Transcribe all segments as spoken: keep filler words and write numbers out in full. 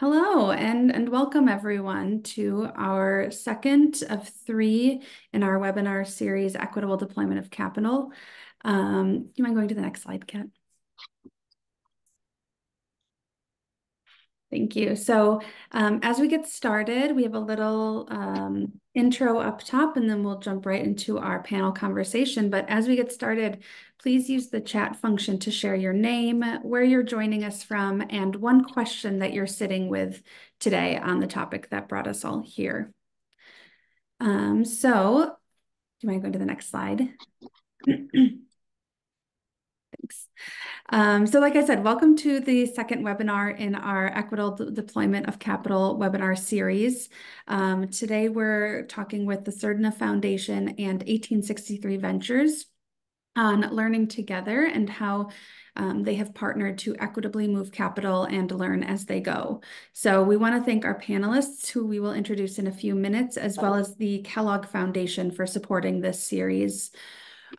Hello and, and welcome everyone to our second of three in our webinar series, Equitable Deployment of Capital. Um, do you mind going to the next slide, Kat? Thank you. So um, as we get started, we have a little um, intro up top and then we'll jump right into our panel conversation. But as we get started, please use the chat function to share your name, where you're joining us from, and one question that you're sitting with today on the topic that brought us all here. Um, so, do you mind going to the next slide? Thanks. Um, so like I said, welcome to the second webinar in our Equitable Deployment of Capital webinar series. Um, today we're talking with the Surdna Foundation and eighteen sixty-three Ventures on learning together and how um, they have partnered to equitably move capital and learn as they go. So we want to thank our panelists, who we will introduce in a few minutes, as well as the Kellogg Foundation for supporting this series.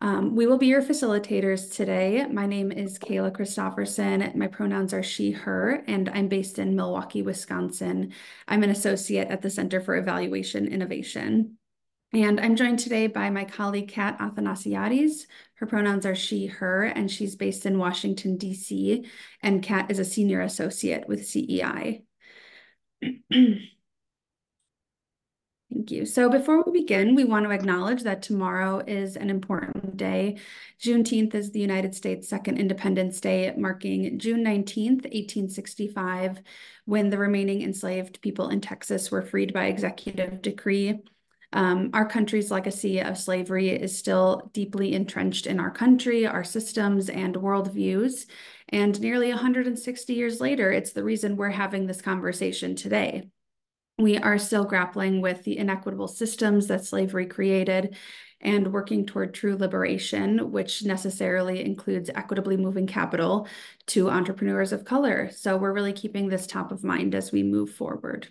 Um, we will be your facilitators today. My name is Kayla Christofferson. My pronouns are she, her, and I'm based in Milwaukee, Wisconsin. I'm an associate at the Center for Evaluation Innovation. And I'm joined today by my colleague, Kat Athanasiadis. Her pronouns are she, her, and she's based in Washington, D C, and Kat is a senior associate with C E I. Thank you. So before we begin, we want to acknowledge that tomorrow is an important day. Juneteenth is the United States' second Independence Day, marking June nineteenth, eighteen sixty-five, when the remaining enslaved people in Texas were freed by executive decree. Um, our country's legacy of slavery is still deeply entrenched in our country, our systems, and worldviews. And nearly one hundred sixty years later, it's the reason we're having this conversation today. We are still grappling with the inequitable systems that slavery created and working toward true liberation, which necessarily includes equitably moving capital to entrepreneurs of color. So we're really keeping this top of mind as we move forward.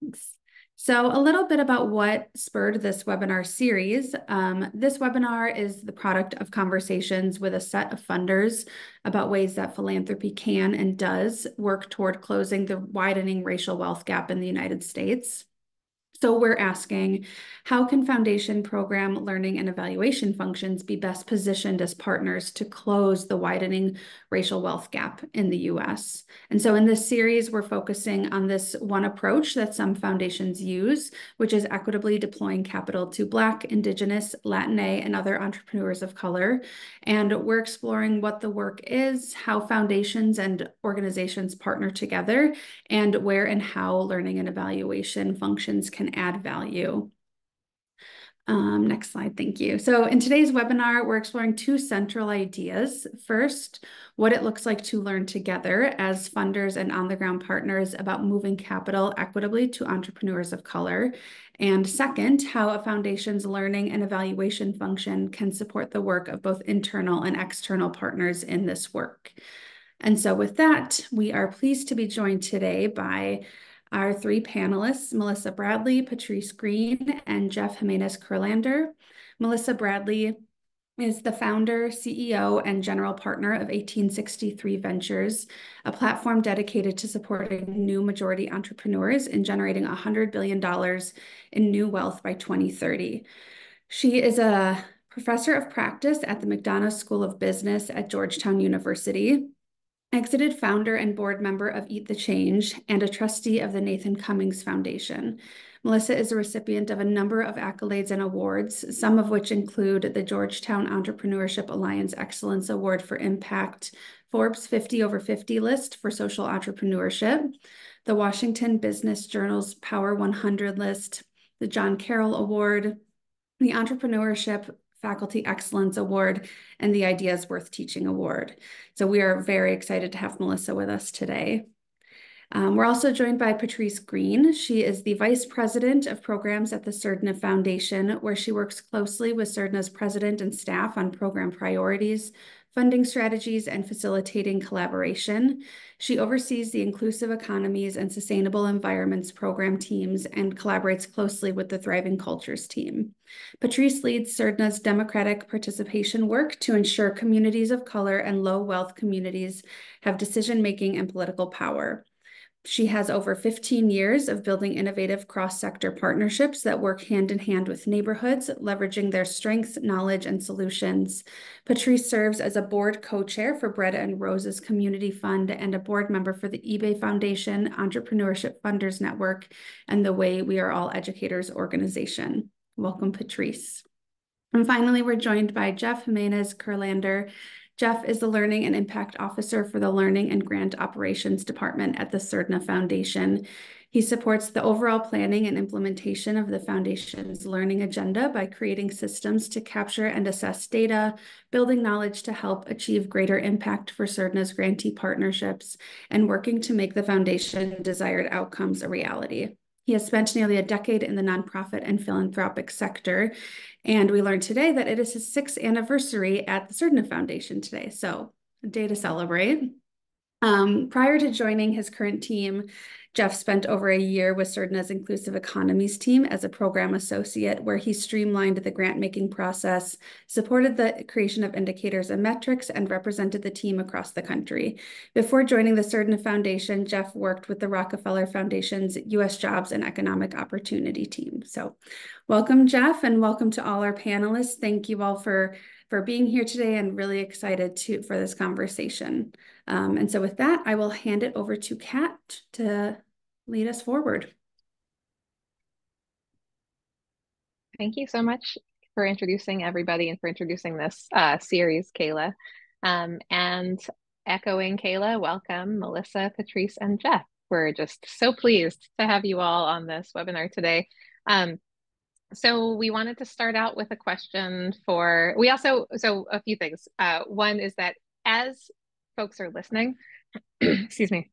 Thanks. So a little bit about what spurred this webinar series. Um, this webinar is the product of conversations with a set of funders about ways that philanthropy can and does work toward closing the widening racial wealth gap in the United States. So we're asking, how can foundation program learning and evaluation functions be best positioned as partners to close the widening racial wealth gap in the U S? And so in this series, we're focusing on this one approach that some foundations use, which is equitably deploying capital to Black, Indigenous, Latinx, and other entrepreneurs of color. And we're exploring what the work is, how foundations and organizations partner together, and where and how learning and evaluation functions can add value. Um, next slide, thank you. So in today's webinar, we're exploring two central ideas. First, what it looks like to learn together as funders and on-the-ground partners about moving capital equitably to entrepreneurs of color. And second, how a foundation's learning and evaluation function can support the work of both internal and external partners in this work. And so with that, we are pleased to be joined today by our three panelists, Melissa Bradley, Patrice Green, and Jeff Jimenez-Kurlander. Melissa Bradley is the founder, C E O, and general partner of eighteen sixty-three Ventures, a platform dedicated to supporting new majority entrepreneurs in generating one hundred billion dollars in new wealth by twenty thirty. She is a professor of practice at the McDonough School of Business at Georgetown University, exited founder and board member of Eat the Change, and a trustee of the Nathan Cummings Foundation. Melissa is a recipient of a number of accolades and awards, some of which include the Georgetown Entrepreneurship Alliance Excellence Award for Impact, Forbes fifty over fifty list for social entrepreneurship, the Washington Business Journal's Power one hundred list, the John Carroll Award, the Entrepreneurship Faculty Excellence Award, and the Ideas Worth Teaching Award. So we are very excited to have Melissa with us today. Um, we're also joined by Patrice Green. She is the Vice President of Programs at the Surdna Foundation, where she works closely with Surdna's president and staff on program priorities, funding strategies, and facilitating collaboration. She oversees the Inclusive Economies and Sustainable Environments program teams and collaborates closely with the Thriving Cultures team. Patrice leads Surdna's democratic participation work to ensure communities of color and low-wealth communities have decision-making and political power. She has over fifteen years of building innovative cross-sector partnerships that work hand-in-hand with neighborhoods, leveraging their strengths, knowledge, and solutions. Patrice serves as a board co-chair for Bread and Rose's Community Fund and a board member for the eBay Foundation Entrepreneurship Funders Network and the Way We Are All Educators organization. Welcome, Patrice. And finally, we're joined by Jeff Jimenez-Kurlander. Jeff is the Learning and Impact Officer for the Learning and Grant Operations Department at the Surdna Foundation. He supports the overall planning and implementation of the Foundation's learning agenda by creating systems to capture and assess data, building knowledge to help achieve greater impact for Surdna's grantee partnerships, and working to make the Foundation's desired outcomes a reality. He has spent nearly a decade in the nonprofit and philanthropic sector, and we learned today that it is his sixth anniversary at the Surdna Foundation today, so a day to celebrate. Um, prior to joining his current team, Jeff spent over a year with Surdna's Inclusive Economies team as a program associate, where he streamlined the grant-making process, supported the creation of indicators and metrics, and represented the team across the country. Before joining the Surdna Foundation, Jeff worked with the Rockefeller Foundation's U S Jobs and Economic Opportunity team. So welcome, Jeff, and welcome to all our panelists. Thank you all for, for being here today, and really excited to, for this conversation. Um, and so with that, I will hand it over to Kat to lead us forward. Thank you so much for introducing everybody and for introducing this uh, series, Kayla. Um, and echoing Kayla, welcome Melissa, Patrice, and Jeff. We're just so pleased to have you all on this webinar today. Um, so we wanted to start out with a question for, we also, so a few things. Uh, one is that as folks are listening, excuse me,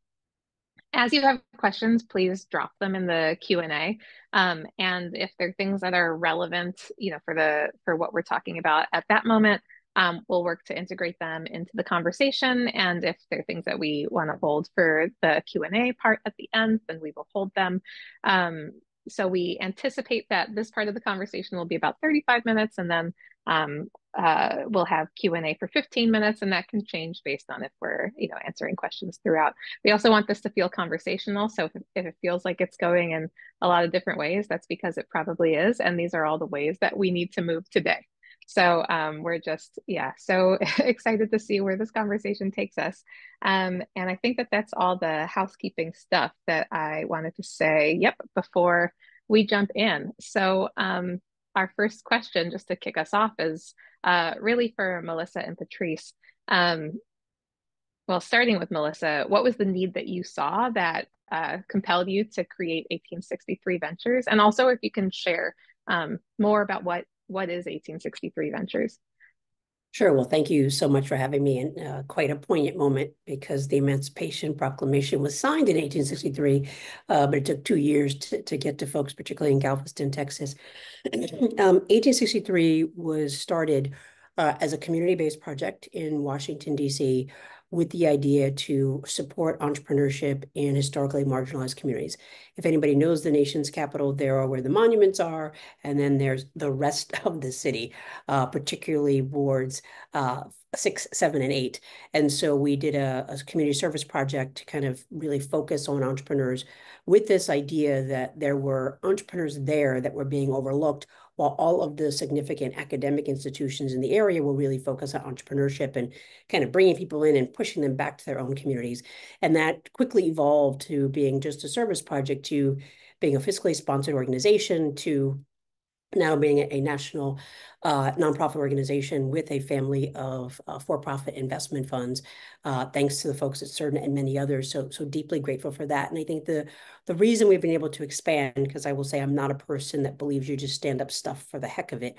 as you have questions, please drop them in the Q and A. Um, and if there are things that are relevant, you know, for the for what we're talking about at that moment, um, we'll work to integrate them into the conversation. And if there are things that we want to hold for the Q and A part at the end, then we will hold them. Um, so we anticipate that this part of the conversation will be about thirty-five minutes, and then um, uh, we'll have Q and A for fifteen minutes, and that can change based on if we're, you know, answering questions throughout. We also want this to feel conversational, so if, if it feels like it's going in a lot of different ways, that's because it probably is, and these are all the ways that we need to move today. So um, we're just, yeah, so excited to see where this conversation takes us. Um, and I think that that's all the housekeeping stuff that I wanted to say, yep, before we jump in. So um, our first question, just to kick us off, is uh, really for Melissa and Patrice. Um, well, starting with Melissa, what was the need that you saw that uh, compelled you to create eighteen sixty-three Ventures? And also if you can share um, more about what What is eighteen sixty-three Ventures? Sure. Well, thank you so much for having me, and uh, quite a poignant moment, because the Emancipation Proclamation was signed in eighteen sixty-three, uh, but it took two years to, to get to folks, particularly in Galveston, Texas. um, eighteen sixty-three was started uh, as a community-based project in Washington, D C, with the idea to support entrepreneurship in historically marginalized communities. If anybody knows the nation's capital, there are where the monuments are, and then there's the rest of the city, uh, particularly wards uh, six, seven, and eight. And so we did a, a community service project to kind of really focus on entrepreneurs with this idea that there were entrepreneurs there that were being overlooked, while all of the significant academic institutions in the area will really focus on entrepreneurship and kind of bringing people in and pushing them back to their own communities. And that quickly evolved to being just a service project, to being a fiscally sponsored organization, to now being a, a national uh, nonprofit organization with a family of uh, for-profit investment funds, uh, thanks to the folks at Surdna and many others. So, so deeply grateful for that. And I think the, the reason we've been able to expand, because I will say I'm not a person that believes you just stand up stuff for the heck of it,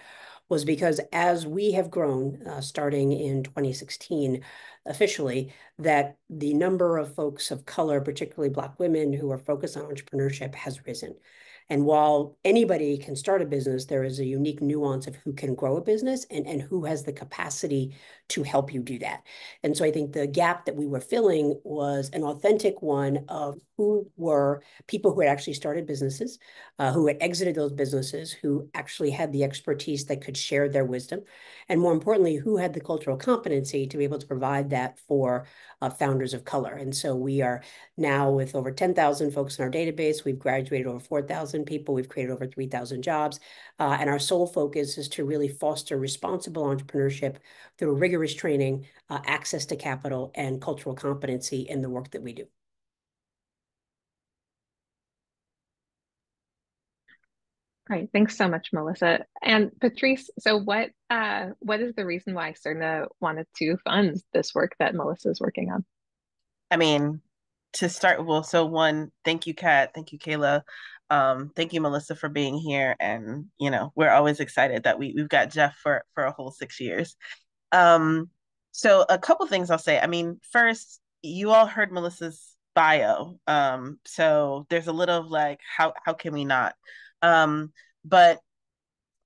was because as we have grown, uh, starting in twenty sixteen, officially, that the number of folks of color, particularly Black women, who are focused on entrepreneurship has risen. And while anybody can start a business, there is a unique nuance of who can grow a business and, and who has the capacity to help you do that. And so I think the gap that we were filling was an authentic one of who were people who had actually started businesses, uh, who had exited those businesses, who actually had the expertise that could share their wisdom, and more importantly, who had the cultural competency to be able to provide that for uh, founders of color. And so we are now with over ten thousand folks in our database. We've graduated over four thousand people. We've created over three thousand jobs. Uh, and our sole focus is to really foster responsible entrepreneurship through rigorous training, uh, access to capital, and cultural competency in the work that we do. Great. Thanks so much, Melissa. And Patrice, so what uh, what is the reason why Surdna wanted to fund this work that Melissa is working on? I mean, to start, well, so one, thank you, Kat. Thank you, Kayla. Um, thank you, Melissa, for being here. And, you know, we're always excited that we, we've got Jeff for, for a whole six years. Um, so a couple things I'll say. I mean, first, you all heard Melissa's bio. Um, so there's a little of like, how, how can we not? Um, but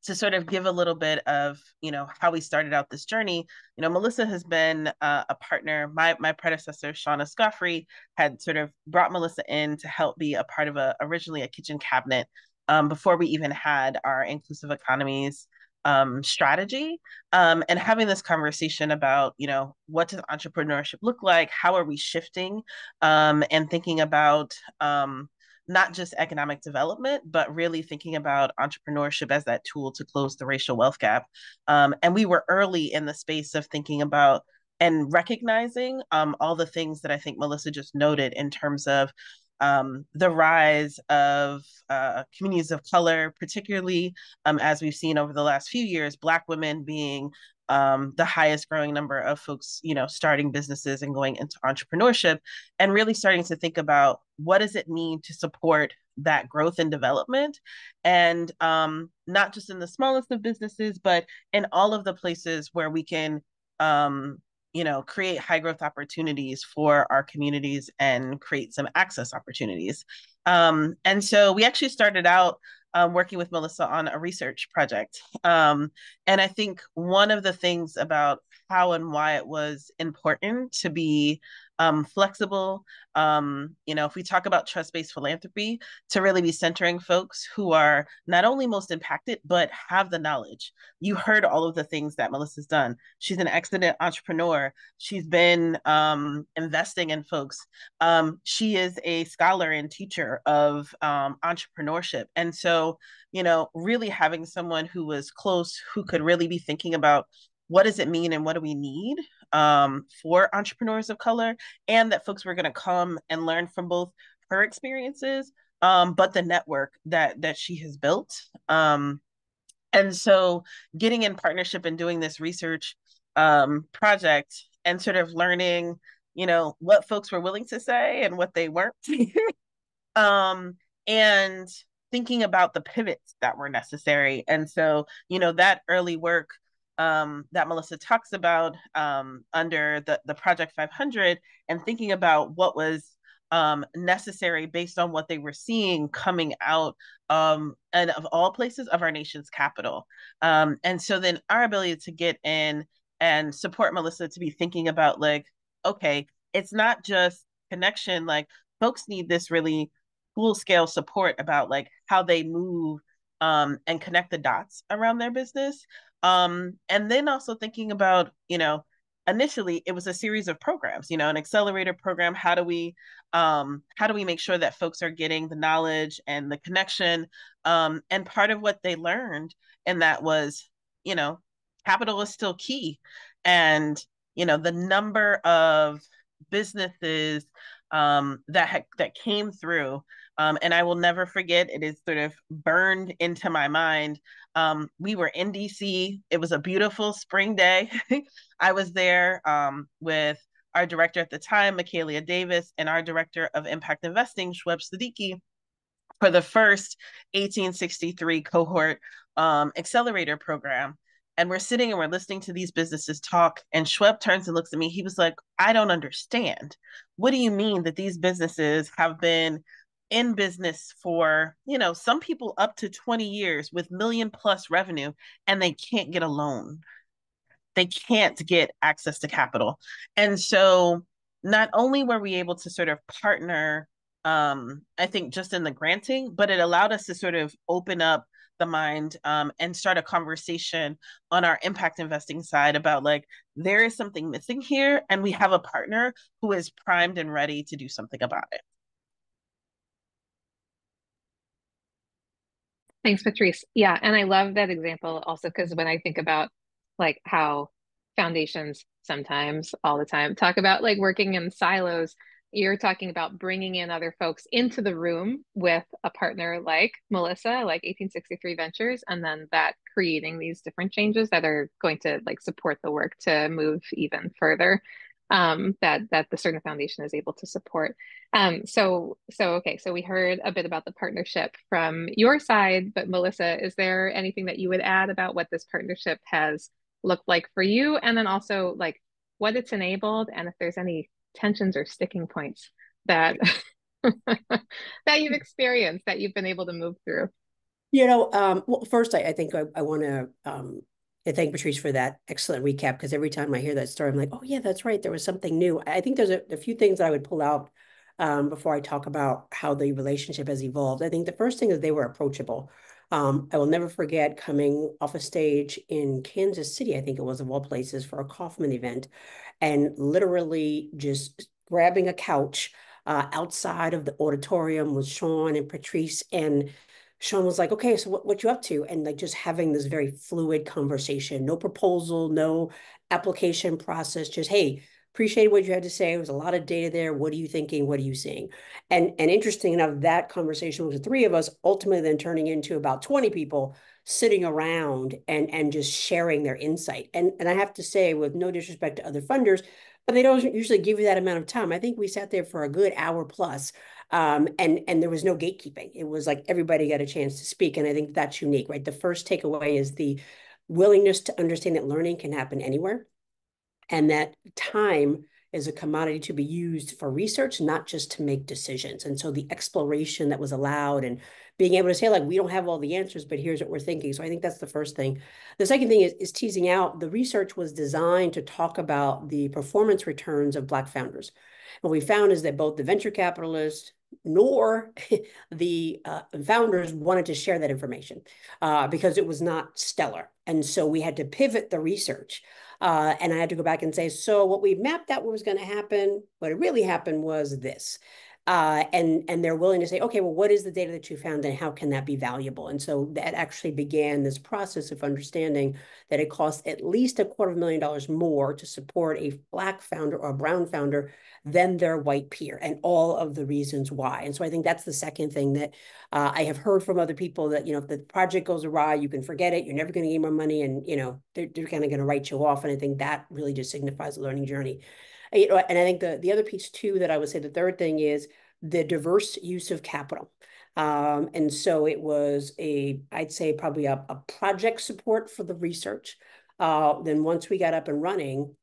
to sort of give a little bit of, you know, how we started out this journey, you know, Melissa has been uh, a partner. My my predecessor, Shawn Escoffery, had sort of brought Melissa in to help be a part of a originally a kitchen cabinet um, before we even had our inclusive economies um, strategy. Um, and having this conversation about, you know, what does entrepreneurship look like? How are we shifting um, and thinking about um not just economic development, but really thinking about entrepreneurship as that tool to close the racial wealth gap. Um, and we were early in the space of thinking about and recognizing um, all the things that I think Melissa just noted in terms of um, the rise of uh, communities of color, particularly um, as we've seen over the last few years, Black women being Um, the highest growing number of folks, you know, starting businesses and going into entrepreneurship, and really starting to think about what does it mean to support that growth and development, and um, not just in the smallest of businesses, but in all of the places where we can, um, you know, create high growth opportunities for our communities and create some access opportunities. Um, and so we actually started out Um, working with Melissa on a research project. Um, and I think one of the things about how and why it was important to be um, flexible, um, you know, if we talk about trust-based philanthropy, to really be centering folks who are not only most impacted, but have the knowledge. You heard all of the things that Melissa's done. She's an excellent entrepreneur. She's been um, investing in folks. Um, she is a scholar and teacher of um, entrepreneurship. And so So, you know, really having someone who was close, who could really be thinking about what does it mean and what do we need um, for entrepreneurs of color, and that folks were going to come and learn from both her experiences, um, but the network that that she has built. Um, and so getting in partnership and doing this research um, project and sort of learning, you know, what folks were willing to say and what they weren't. um, and thinking about the pivots that were necessary. And so, you know, that early work um, that Melissa talks about um, under the, the Project five hundred, and thinking about what was um, necessary based on what they were seeing coming out um, and of all places of our nation's capital. Um, and so then our ability to get in and support Melissa to be thinking about like, okay, it's not just connection, like folks need this really full scale support about like how they move um, and connect the dots around their business. Um, and then also thinking about, you know, initially it was a series of programs, you know, an accelerator program. How do we, um, how do we make sure that folks are getting the knowledge and the connection? Um, and part of what they learned, and that was, you know, capital is still key. And, you know, the number of businesses um, that, ha that came through. Um, and I will never forget, it is sort of burned into my mind. Um, we were in D C, it was a beautiful spring day. I was there um, with our director at the time, Mikaela Davis, and our director of impact investing, Shuaib Siddiqui, for the first eighteen sixty-three cohort um, accelerator program. And we're sitting and we're listening to these businesses talk, and Shuaib turns and looks at me. He was like, I don't understand. What do you mean that these businesses have been in business for, you know, some people up to twenty years with million plus revenue, and they can't get a loan? they can't get access to capital. And so not only were we able to sort of partner, um, I think just in the granting, but it allowed us to sort of open up the mind um, and start a conversation on our impact investing side about like, there is something missing here and we have a partner who is primed and ready to do something about it. Thanks, Patrice. Yeah, and I love that example also, because when I think about like how foundations sometimes all the time talk about like working in silos, you're talking about bringing in other folks into the room with a partner like Melissa, like eighteen sixty-three Ventures, and then that creating these different changes that are going to like support the work to move even further, um, that that the Surdna Foundation is able to support. Um, so, so, okay, so we heard a bit about the partnership from your side, but Melissa, is there anything that you would add about what this partnership has looked like for you? And then also like what it's enabled, and if there's any tensions or sticking points that that you've experienced, that you've been able to move through? You know, um, well, first, I, I think I, I want to um, thank Patrice for that excellent recap, because every time I hear that story, I'm like, oh, yeah, that's right. There was something new. I think there's a, a few things that I would pull out um, before I talk about how the relationship has evolved. I think the first thing is they were approachable. Um, I will never forget coming off a stage in Kansas City, I think it was of all places, for a Kauffman event, and literally just grabbing a couch uh, outside of the auditorium with Shawn and Patrice. And Shawn was like, okay, so what, what you up to? And like just having this very fluid conversation, no proposal, no application process, just, hey, appreciate what you had to say. It was a lot of data there. What are you thinking? What are you seeing? And and interesting enough, that conversation with the three of us ultimately then turning into about twenty people sitting around and, and just sharing their insight. And, and I have to say, with no disrespect to other funders, but they don't usually give you that amount of time. I think we sat there for a good hour plus, um, and, and there was no gatekeeping. It was like everybody got a chance to speak. And I think that's unique, right? The first takeaway is the willingness to understand that learning can happen anywhere, and that time is a commodity to be used for research, not just to make decisions. And so the exploration that was allowed and being able to say, like, we don't have all the answers, but here's what we're thinking. So I think that's the first thing. The second thing is, is teasing out. The research was designed to talk about the performance returns of Black founders. What we found is that both the venture capitalists nor the uh, founders wanted to share that information uh, because it was not stellar. And so we had to pivot the research. Uh, and I had to go back and say, so what we mapped out what was going to happen, what really happened was this. Uh, and, and they're willing to say, okay, well, what is the data that you found and how can that be valuable? And so that actually began this process of understanding that it costs at least a quarter of a million dollars more to support a Black founder or a brown founder than their white peer, and all of the reasons why. And so I think that's the second thing that uh, I have heard from other people, that, you know, if the project goes awry, you can forget it. You're never going to get more money, and, you know, they're, they're kind of going to write you off. And I think that really just signifies a learning journey. You know, and I think the, the other piece too, that I would say the third thing is the diverse use of capital. Um, and so it was a, I'd say probably a, a project support for the research. Uh, then once we got up and running,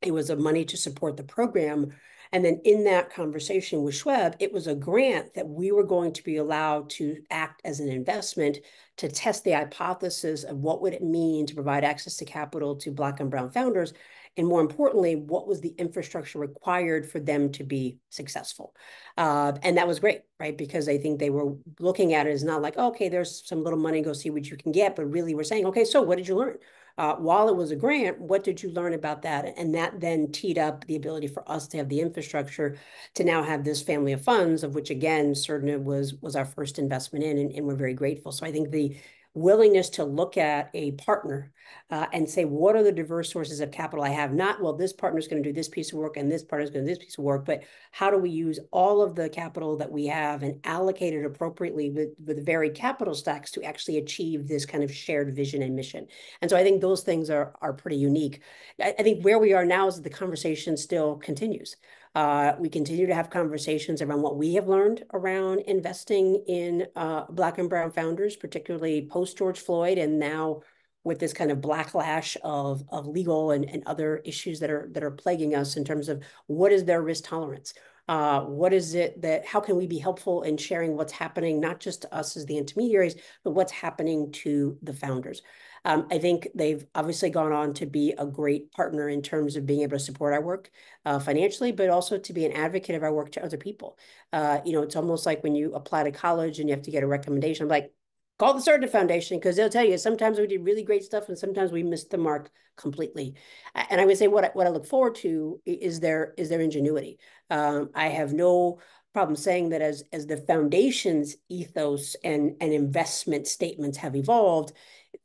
it was a money to support the program. And then in that conversation with Shuaib, it was a grant that we were going to be allowed to act as an investment to test the hypothesis of what would it mean to provide access to capital to Black and brown founders. And more importantly, what was the infrastructure required for them to be successful? Uh, and that was great, right? Because I think they were looking at it as not like, oh, okay, there's some little money, go see what you can get. But really we're saying, okay, so what did you learn? Uh, while it was a grant, what did you learn about that? And that then teed up the ability for us to have the infrastructure to now have this family of funds, of which again, Surdna was, was our first investment in, and, and we're very grateful. So I think the willingness to look at a partner uh, and say, what are the diverse sources of capital I have? Not, well, this partner is going to do this piece of work and this partner is going to do this piece of work, but how do we use all of the capital that we have and allocate it appropriately with, with varied capital stacks to actually achieve this kind of shared vision and mission? And so I think those things are, are pretty unique. I, I think where we are now is that the conversation still continues. Uh, we continue to have conversations around what we have learned around investing in uh, Black and brown founders, particularly post George Floyd, and now with this kind of backlash of, of legal and, and other issues that are that are plaguing us in terms of what is their risk tolerance? Uh, what is it that, how can we be helpful in sharing what's happening, not just to us as the intermediaries, but what's happening to the founders? Um, I think they've obviously gone on to be a great partner in terms of being able to support our work uh, financially, but also to be an advocate of our work to other people. Uh, you know, it's almost like when you apply to college and you have to get a recommendation, I'm like, call the Surdna Foundation, because they'll tell you sometimes we did really great stuff and sometimes we missed the mark completely. And I would say what I, what I look forward to is their, is their ingenuity. Um, I have no problem saying that as, as the foundation's ethos and, and investment statements have evolved,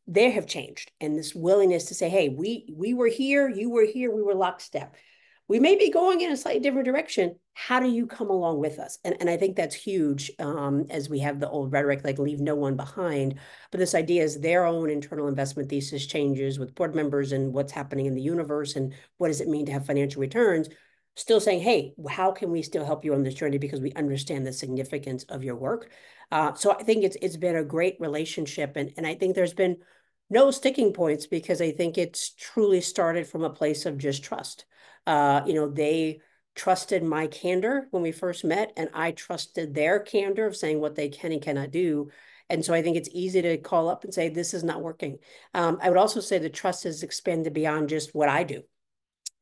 they have changed. And this willingness to say, hey, we, we were here, you were here, we were lockstep. We may be going in a slightly different direction. How do you come along with us? And, and I think that's huge um, as we have the old rhetoric, like leave no one behind. But this idea is their own internal investment thesis changes with board members and what's happening in the universe and what does it mean to have financial returns, still saying, hey, how can we still help you on this journey because we understand the significance of your work. Uh, so I think it's it's been a great relationship. And, and I think there's been no sticking points because I think it's truly started from a place of just trust. Uh, you know, they trusted my candor when we first met, and I trusted their candor of saying what they can and cannot do. And so I think it's easy to call up and say, this is not working. Um, I would also say the trust has expanded beyond just what I do.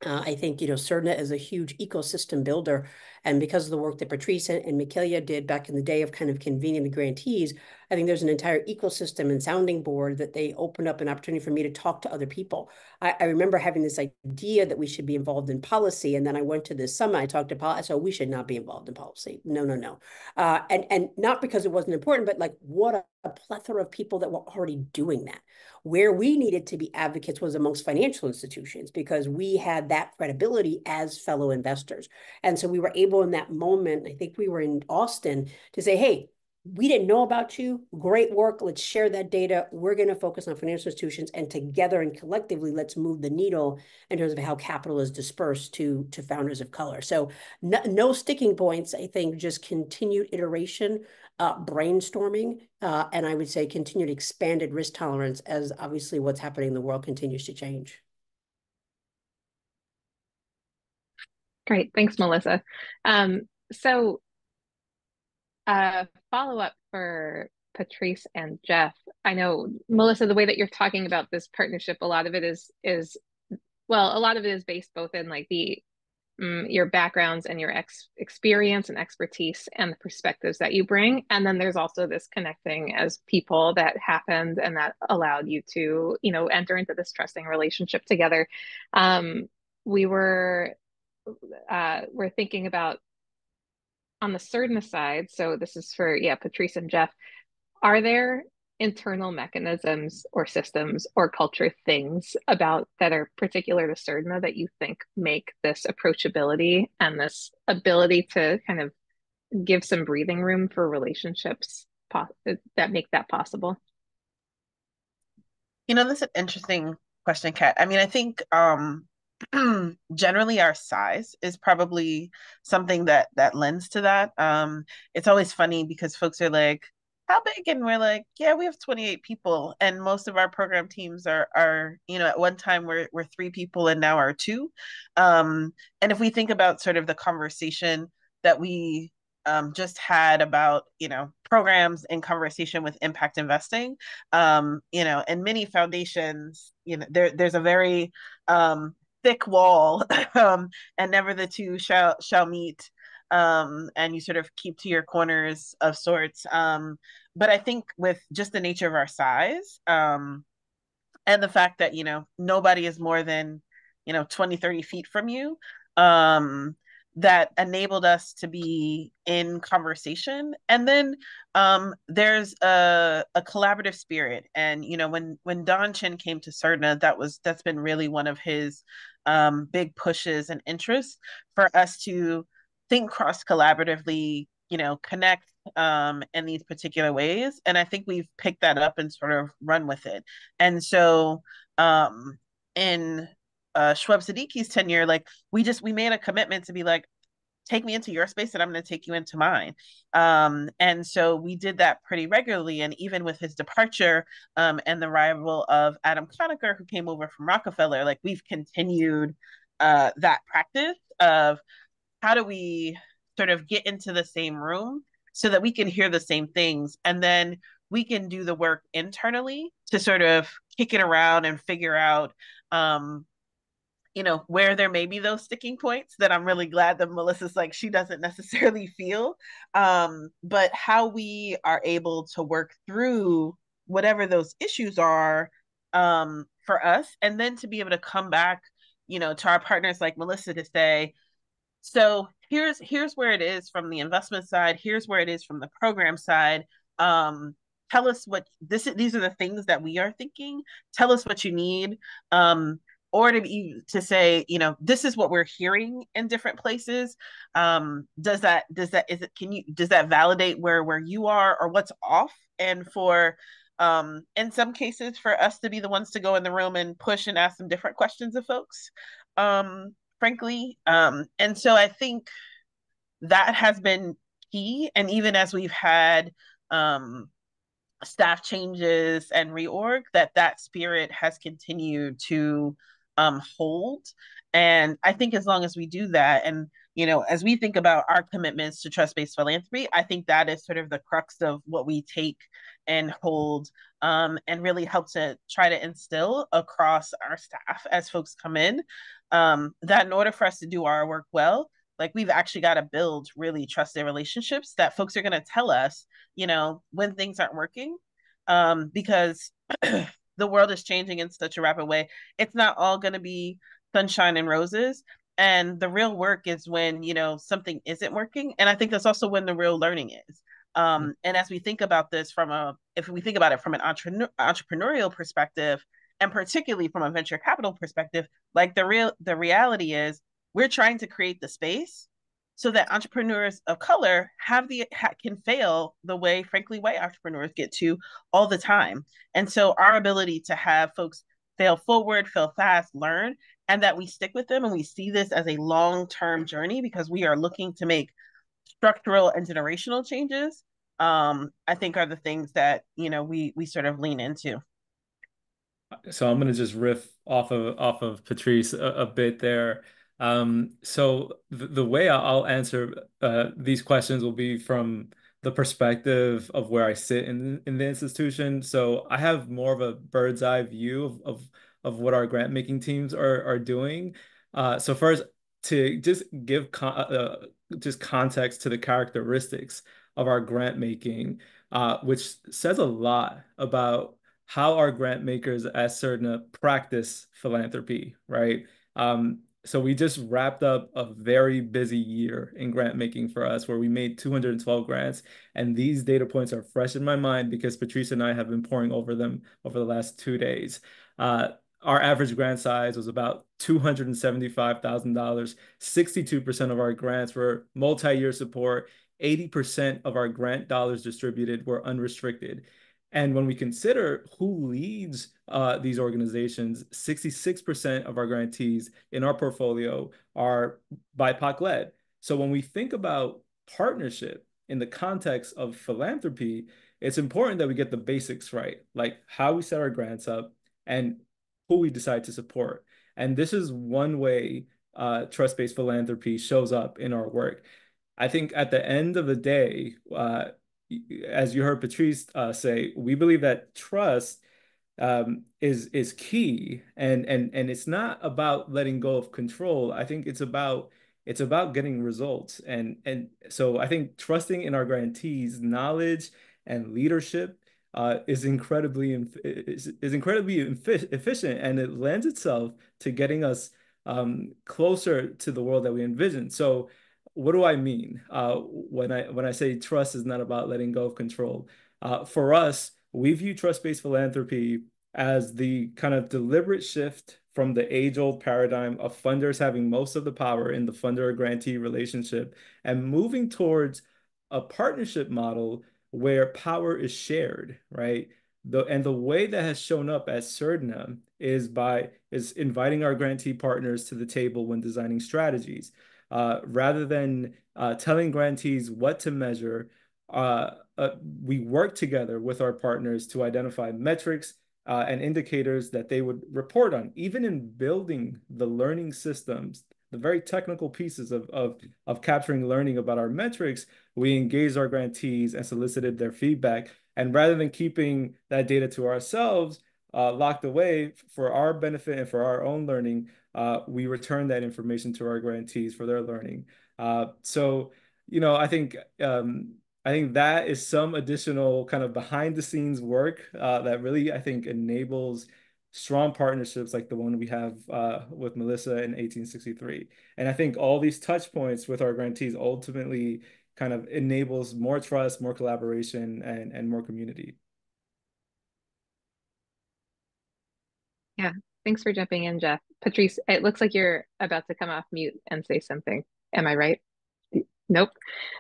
Uh, I think, you know, Surdna is a huge ecosystem builder. And because of the work that Patrice and, and Mikaela did back in the day of kind of convening the grantees, I think there's an entire ecosystem and sounding board that they opened up an opportunity for me to talk to other people. I, I remember having this idea that we should be involved in policy. And then I went to this summit, I talked to Paul, I said, we should not be involved in policy. No, no, no. Uh, and, and not because it wasn't important, but like what a, a plethora of people that were already doing that. Where we needed to be advocates was amongst financial institutions because we had that credibility as fellow investors. And so we were able in that moment, I think we were in Austin, to say, hey, we didn't know about you. Great work. Let's share that data. We're going to focus on financial institutions and together and collectively, let's move the needle in terms of how capital is dispersed to, to founders of color. So no, no sticking points, I think just continued iteration, uh, brainstorming, uh, and I would say continued expanded risk tolerance as obviously what's happening in the world continues to change. Great. Thanks, Melissa. Um, so Uh, follow up for Patrice and Jeff. I know, Melissa, the way that you're talking about this partnership, a lot of it is, is well, a lot of it is based both in like the, um, your backgrounds and your ex experience and expertise and the perspectives that you bring. And then there's also this connecting as people that happened and that allowed you to, you know, enter into this trusting relationship together. Um, we were, uh, we're thinking about on the Surdna side, so this is for, yeah, Patrice and Jeff, are there internal mechanisms or systems or culture things about that are particular to Surdna that you think make this approachability and this ability to kind of give some breathing room for relationships that make that possible? You know, that's an interesting question, Kat. I mean, I think um... generally our size is probably something that that lends to that. Um, it's always funny because folks are like, how big? And we're like, yeah, we have twenty-eight people. And most of our program teams are, are you know, at one time we're, we're three people and now are two. Um, and if we think about sort of the conversation that we um, just had about, you know, programs in conversation with impact investing, um, you know, and many foundations, you know, there, there's a very, um, thick wall um, and never the two shall shall meet, um, and you sort of keep to your corners of sorts. Um, but I think with just the nature of our size um, and the fact that, you know, nobody is more than, you know, twenty, thirty feet from you, um, that enabled us to be in conversation. And then um, there's a, a collaborative spirit. And, you know, when, when Don Chin came to Surdna, that was, that's been really one of his um, big pushes and interests for us to think cross collaboratively, you know, connect um, in these particular ways. And I think we've picked that up and sort of run with it. And so um, in, Uh, Shuaib Siddiqui's tenure, like we just, we made a commitment to be like, take me into your space and I'm going to take you into mine. Um, and so we did that pretty regularly. And even with his departure um, and the arrival of Adam Conacher, who came over from Rockefeller, like we've continued uh, that practice of how do we sort of get into the same room so that we can hear the same things. And then we can do the work internally to sort of kick it around and figure out, um, you know, where there may be those sticking points that I'm really glad that Melissa's like, she doesn't necessarily feel, um, but how we are able to work through whatever those issues are um, for us, and then to be able to come back, you know, to our partners like Melissa to say, so here's, here's where it is from the investment side, here's where it is from the program side. Um, tell us what, this these are the things that we are thinking, tell us what you need. Um, or to be, to say, you know, this is what we're hearing in different places. Um, does that, does that, is it, can you, does that validate where, where you are or what's off? And for, um, in some cases for us to be the ones to go in the room and push and ask some different questions of folks, um, frankly. Um, and so I think that has been key. And even as we've had, um, staff changes and reorg, that that spirit has continued to um, hold. And I think as long as we do that, and, you know, as we think about our commitments to trust-based philanthropy, I think that is sort of the crux of what we take and hold um, and really help to try to instill across our staff as folks come in, um, that in order for us to do our work well, like we've actually got to build really trusted relationships that folks are going to tell us, you know, when things aren't working, um, because the world is changing in such a rapid way. It's not all going to be sunshine and roses. And the real work is when, you know, something isn't working. And I think that's also when the real learning is. Um, mm-hmm. And as we think about this from a, if we think about it from an entre- entrepreneurial perspective, and particularly from a venture capital perspective, like the real, the reality is, we're trying to create the space so that entrepreneurs of color have the ha, can fail the way, frankly, white entrepreneurs get to all the time. And so our ability to have folks fail forward, fail fast, learn, and that we stick with them. And we see this as a long-term journey because we are looking to make structural and generational changes, um, I think are the things that, you know, we we sort of lean into. So I'm going to just riff off of, off of Patrice a, a bit there. Um, so the, the way I'll answer uh, these questions will be from the perspective of where I sit in, in the institution. So I have more of a bird's eye view of, of, of what our grant making teams are, are doing. Uh, so first, to just give con uh, just context to the characteristics of our grant making, uh, which says a lot about how our grant makers at Surdna practice philanthropy, right? Um, So we just wrapped up a very busy year in grant making for us, where we made two hundred twelve grants. And these data points are fresh in my mind because Patrice and I have been poring over them over the last two days. Uh, our average grant size was about two hundred seventy-five thousand dollars. sixty-two percent of our grants were multi-year support. eighty percent of our grant dollars distributed were unrestricted. And when we consider who leads uh, these organizations, sixty-six percent of our grantees in our portfolio are B I P O C-led. So when we think about partnership in the context of philanthropy, it's important that we get the basics right, like how we set our grants up and who we decide to support. And this is one way uh, trust-based philanthropy shows up in our work. I think at the end of the day, uh, as you heard Patrice uh, say, we believe that trust um, is is key, and and and it's not about letting go of control. I think it's about it's about getting results, and and so I think trusting in our grantees' knowledge and leadership uh, is incredibly is, is incredibly efficient, and it lends itself to getting us um, closer to the world that we envision. So. What do I mean uh, when I when I say trust is not about letting go of control? Uh, for us, we view trust-based philanthropy as the kind of deliberate shift from the age-old paradigm of funders having most of the power in the funder-grantee relationship and moving towards a partnership model where power is shared, right? The, and the way that has shown up at Surdna is by is inviting our grantee partners to the table when designing strategies. Uh, rather than uh, telling grantees what to measure, uh, uh, we work together with our partners to identify metrics uh, and indicators that they would report on, even in building the learning systems, the very technical pieces of, of, of capturing learning about our metrics. We engaged our grantees and solicited their feedback. And rather than keeping that data to ourselves uh, locked away for our benefit and for our own learning, uh, we return that information to our grantees for their learning. Uh, so, you know, I think um, I think that is some additional kind of behind the scenes work uh, that really, I think, enables strong partnerships like the one we have uh, with Melissa in eighteen sixty-three. And I think all these touch points with our grantees ultimately kind of enables more trust, more collaboration, and, and more community. Yeah, thanks for jumping in, Jeff. Patrice, it looks like you're about to come off mute and say something. Am I right? Nope.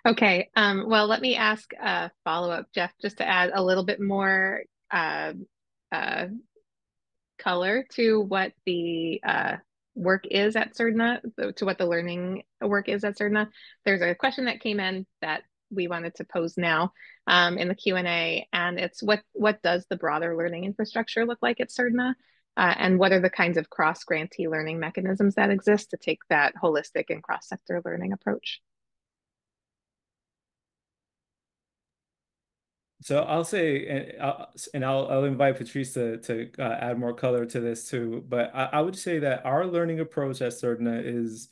Okay, um, well, let me ask a follow-up, Jeff, just to add a little bit more uh, uh, color to what the uh, work is at Surdna, to what the learning work is at Surdna. There's a question that came in that we wanted to pose now um, in the Q and A, and it's what, what does the broader learning infrastructure look like at Surdna? Uh, and what are the kinds of cross-grantee learning mechanisms that exist to take that holistic and cross-sector learning approach? So I'll say, and I'll, and I'll, I'll invite Patrice to, to uh, add more color to this too, but I, I would say that our learning approach at Surdna is,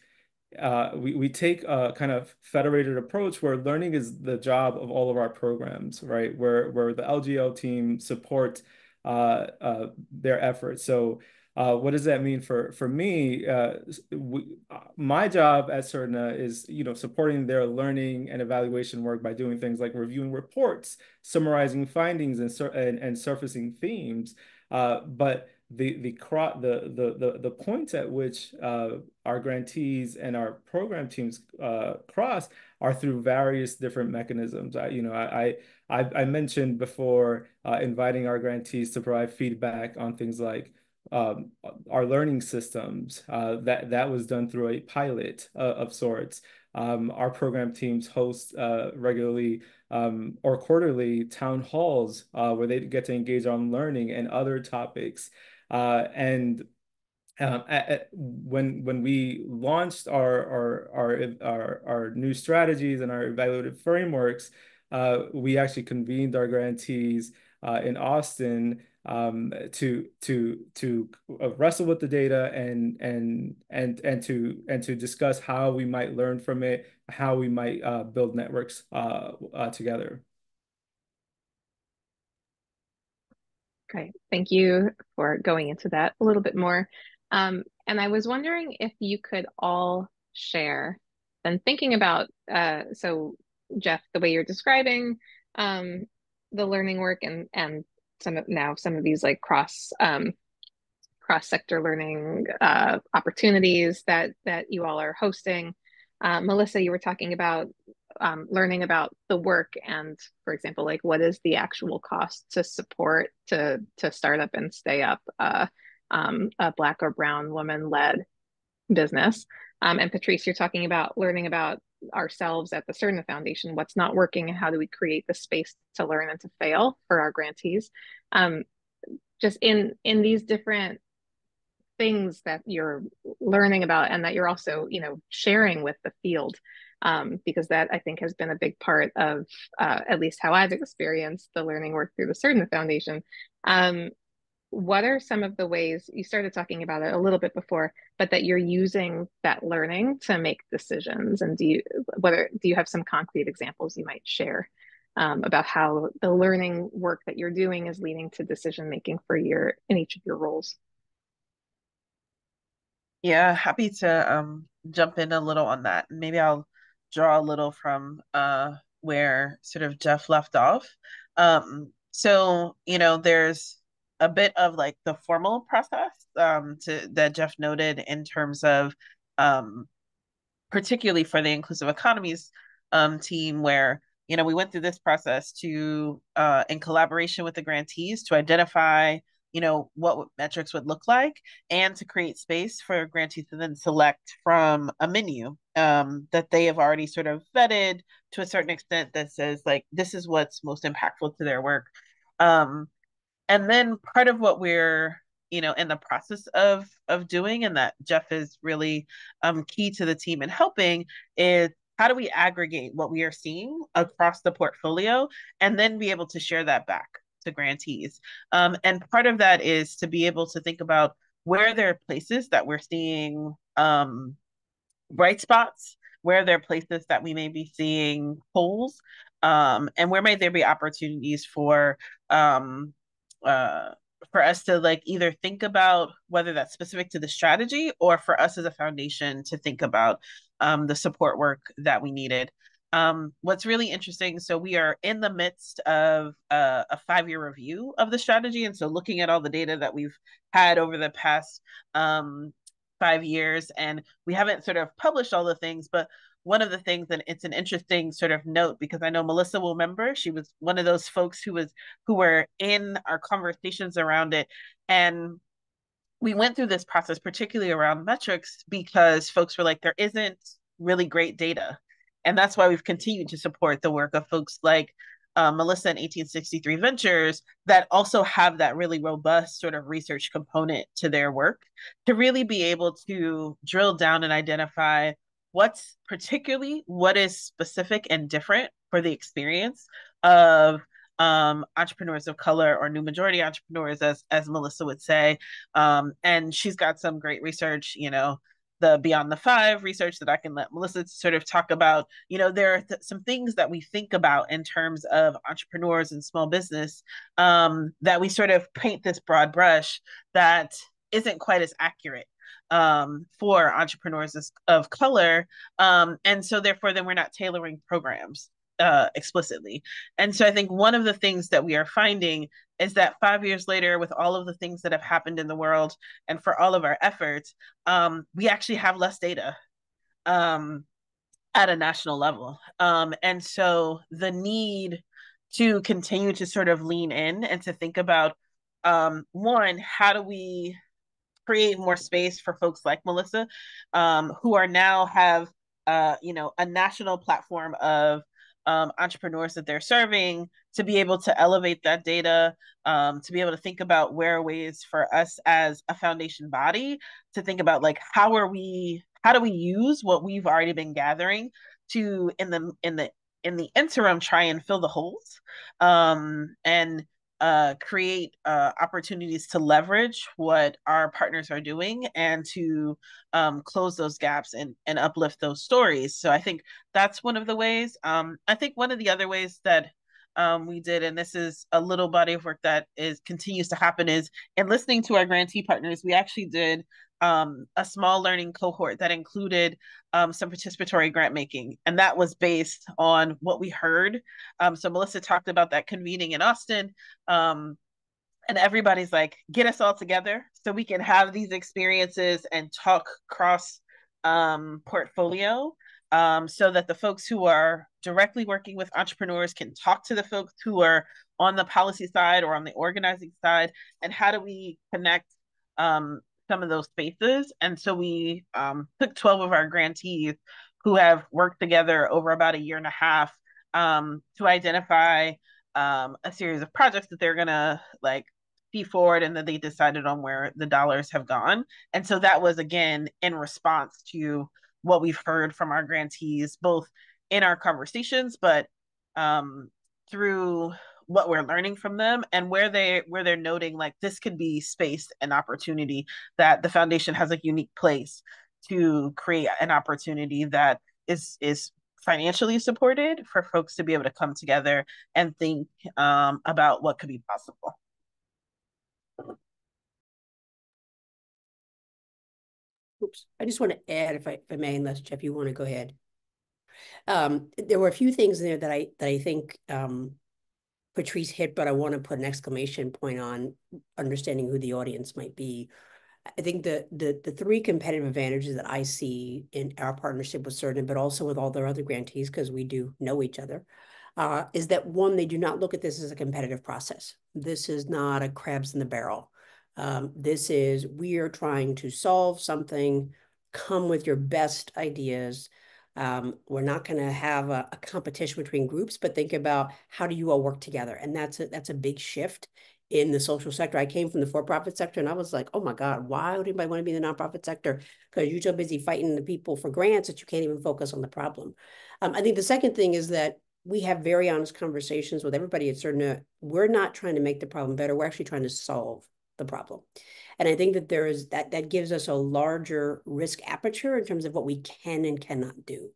uh, we, we take a kind of federated approach where learning is the job of all of our programs, right? Where, where the L G L team supports uh, uh, their efforts. So uh, what does that mean for, for me? Uh, we, my job at Surdna is, you know, supporting their learning and evaluation work by doing things like reviewing reports, summarizing findings, and and, and surfacing themes. Uh, but the the the the the points at which uh, our grantees and our program teams uh, cross are through various different mechanisms. I, you know, I I I mentioned before uh, inviting our grantees to provide feedback on things like Um, our learning systems. Uh, that, that was done through a pilot uh, of sorts. Um, our program teams host uh, regularly um, or quarterly town halls uh, where they get to engage on learning and other topics. Uh, and um, at, at, when when we launched our, our, our, our, our new strategies and our evaluative frameworks, uh, we actually convened our grantees uh, in Austin Um, to to to wrestle with the data and and and and to and to discuss how we might learn from it, how we might uh, build networks uh, uh, together. Great, thank you for going into that a little bit more. Um, and I was wondering if you could all share. And thinking about uh, so Jeff, the way you're describing um, the learning work and and some of now some of these like cross um, cross sector learning uh, opportunities that that you all are hosting. Uh, Melissa, you were talking about um, learning about the work and, for example, like what is the actual cost to support to to start up and stay up uh, um, a Black or Brown woman led business. Um, and Patrice, you're talking about learning about ourselves at the Surdna Foundation, what's not working and how do we create the space to learn and to fail for our grantees. Um, just in in these different things that you're learning about and that you're also, you know, sharing with the field, um, because that I think has been a big part of uh, at least how I've experienced the learning work through the Surdna Foundation. Um, what are some of the ways, you started talking about it a little bit before, but that you're using that learning to make decisions? And do you, whether, do you have some concrete examples you might share um, about how the learning work that you're doing is leading to decision-making for your, in each of your roles? Yeah, happy to um, jump in a little on that. Maybe I'll draw a little from uh, where sort of Jeff left off. Um, so, you know, there's a bit of like the formal process um, to, that Jeff noted in terms of, um, particularly for the Inclusive Economies um, team, where, you know, we went through this process to, uh, in collaboration with the grantees, to identify, you know, what metrics would look like and to create space for grantees to then select from a menu um, that they have already sort of vetted to a certain extent that says like, this is what's most impactful to their work. Um, And then part of what we're, you know, in the process of of doing, and that Jeff is really um, key to the team in helping, is how do we aggregate what we are seeing across the portfolio and then be able to share that back to grantees? Um, and part of that is to be able to think about where there are places that we're seeing um, bright spots, where there are places that we may be seeing holes, um, and where might there be opportunities for um, uh, for us to like either think about whether that's specific to the strategy or for us as a foundation to think about um, the support work that we needed. Um, what's really interesting, so we are in the midst of uh, a five-year review of the strategy. And so looking at all the data that we've had over the past um, five years, and we haven't sort of published all the things, but one of the things, and it's an interesting sort of note, because I know Melissa will remember, she was one of those folks who was who were in our conversations around it. And we went through this process, particularly around metrics, because folks were like, there isn't really great data. And that's why we've continued to support the work of folks like uh, Melissa and eighteen sixty-three Ventures that also have that really robust sort of research component to their work, to really be able to drill down and identify what's particularly, what is specific and different for the experience of um, entrepreneurs of color or new majority entrepreneurs, as, as Melissa would say. Um, and she's got some great research, you know, the Beyond the Five research that I can let Melissa sort of talk about. You know, there are th some things that we think about in terms of entrepreneurs and small business um, that we sort of paint this broad brush that isn't quite as accurate um, for entrepreneurs of color. Um, and so therefore, then we're not tailoring programs uh, explicitly. And so I think one of the things that we are finding is that five years later, with all of the things that have happened in the world and for all of our efforts, um, we actually have less data um, at a national level. Um, and so the need to continue to sort of lean in and to think about, um, one, how do we create more space for folks like Melissa, um, who are now have, uh, you know, a national platform of Um, entrepreneurs that they're serving, to be able to elevate that data, um, to be able to think about where are ways for us as a foundation body to think about like how are we, how do we use what we've already been gathering to in the in the in the interim try and fill the holes um, and uh, create uh, opportunities to leverage what our partners are doing and to um, close those gaps and, and uplift those stories. So I think that's one of the ways. Um, I think one of the other ways that um, we did, and this is a little body of work that is continues to happen, is in listening to our grantee partners, we actually did um, a small learning cohort that included um, some participatory grant making. And that was based on what we heard. Um, so Melissa talked about that convening in Austin. Um, and everybody's like, get us all together so we can have these experiences and talk cross um, portfolio. Um, so that the folks who are directly working with entrepreneurs can talk to the folks who are on the policy side or on the organizing side, and how do we connect um, some of those spaces. And so we um, took twelve of our grantees who have worked together over about a year and a half um, to identify um, a series of projects that they're gonna like see forward, and that they decided on where the dollars have gone. And so that was, again, in response to what we've heard from our grantees, both in our conversations, but um, through what we're learning from them, and where they where they're noting like this could be space and opportunity, that the foundation has a unique place to create an opportunity that is is financially supported for folks to be able to come together and think um, about what could be possible. Oops, I just want to add, if I, if I may, unless Jeff, you want to go ahead. Um, there were a few things there that I that I think um, Patrice hit, but I want to put an exclamation point on understanding who the audience might be. I think the the the three competitive advantages that I see in our partnership with Surdna, but also with all their other grantees, because we do know each other, uh, is that one, they do not look at this as a competitive process. This is not a crabs in the barrel. Um, this is, we are trying to solve something, come with your best ideas. Um, we're not going to have a, a competition between groups, but think about how do you all work together? And that's a, that's a big shift in the social sector. I came from the for-profit sector, and I was like, oh my God, why would anybody want to be in the nonprofit sector? Because you're so busy fighting the people for grants that you can't even focus on the problem. Um, I think the second thing is that we have very honest conversations with everybody at Surdna. We're not trying to make the problem better. We're actually trying to solve the problem. And I think that there is that that gives us a larger risk aperture in terms of what we can and cannot do,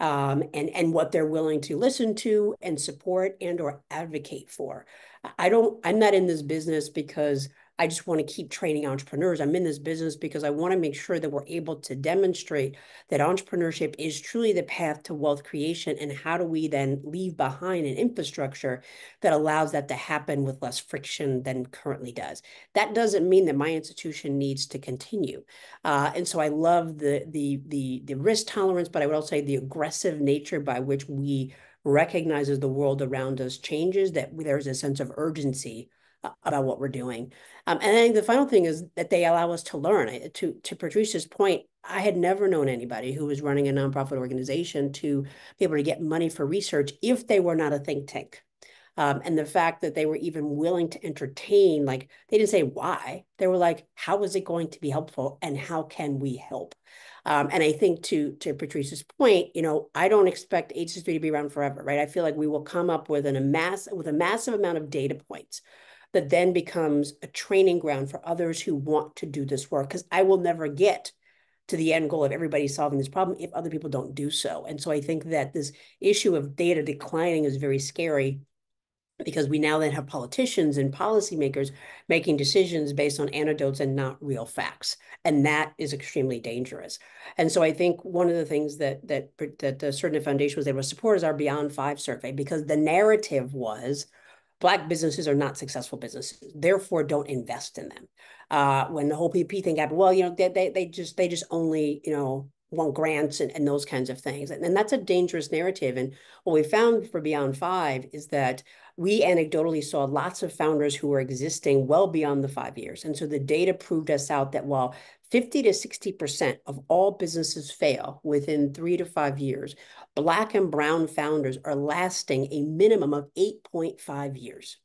um, and, and what they're willing to listen to and support and or advocate for. I don't, I'm not in this business because I just want to keep training entrepreneurs. I'm in this business because I want to make sure that we're able to demonstrate that entrepreneurship is truly the path to wealth creation. And how do we then leave behind an infrastructure that allows that to happen with less friction than currently does? That doesn't mean that my institution needs to continue. Uh, and so I love the, the, the, the risk tolerance, but I would also say the aggressive nature by which we recognize as the world around us changes, that there's a sense of urgency about what we're doing. Um, and I think the final thing is that they allow us to learn. I, to, to Patrice's point, I had never known anybody who was running a nonprofit organization to be able to get money for research if they were not a think tank. Um, and the fact that they were even willing to entertain, like they didn't say why, they were like, how is it going to be helpful and how can we help? Um, and I think to, to Patrice's point, you know, I don't expect eight sixty-three to be around forever, right? I feel like we will come up with, an, a, mass, with a massive amount of data points that then becomes a training ground for others who want to do this work. Because I will never get to the end goal of everybody solving this problem if other people don't do so. And so I think that this issue of data declining is very scary, because we now then have politicians and policymakers making decisions based on anecdotes and not real facts. And that is extremely dangerous. And so I think one of the things that that, that the Surdna Foundation was able to support is our Beyond Five survey, because the narrative was, Black businesses are not successful businesses, therefore don't invest in them. Uh, when the whole P P thing happened, well, you know, they, they, they just they just only, you know, want grants and, and those kinds of things. And, and that's a dangerous narrative. And what we found for Beyond Five is that we anecdotally saw lots of founders who were existing well beyond the five years. And so the data proved us out that while fifty to sixty percent of all businesses fail within three to five years, Black and Brown founders are lasting a minimum of eight point five years,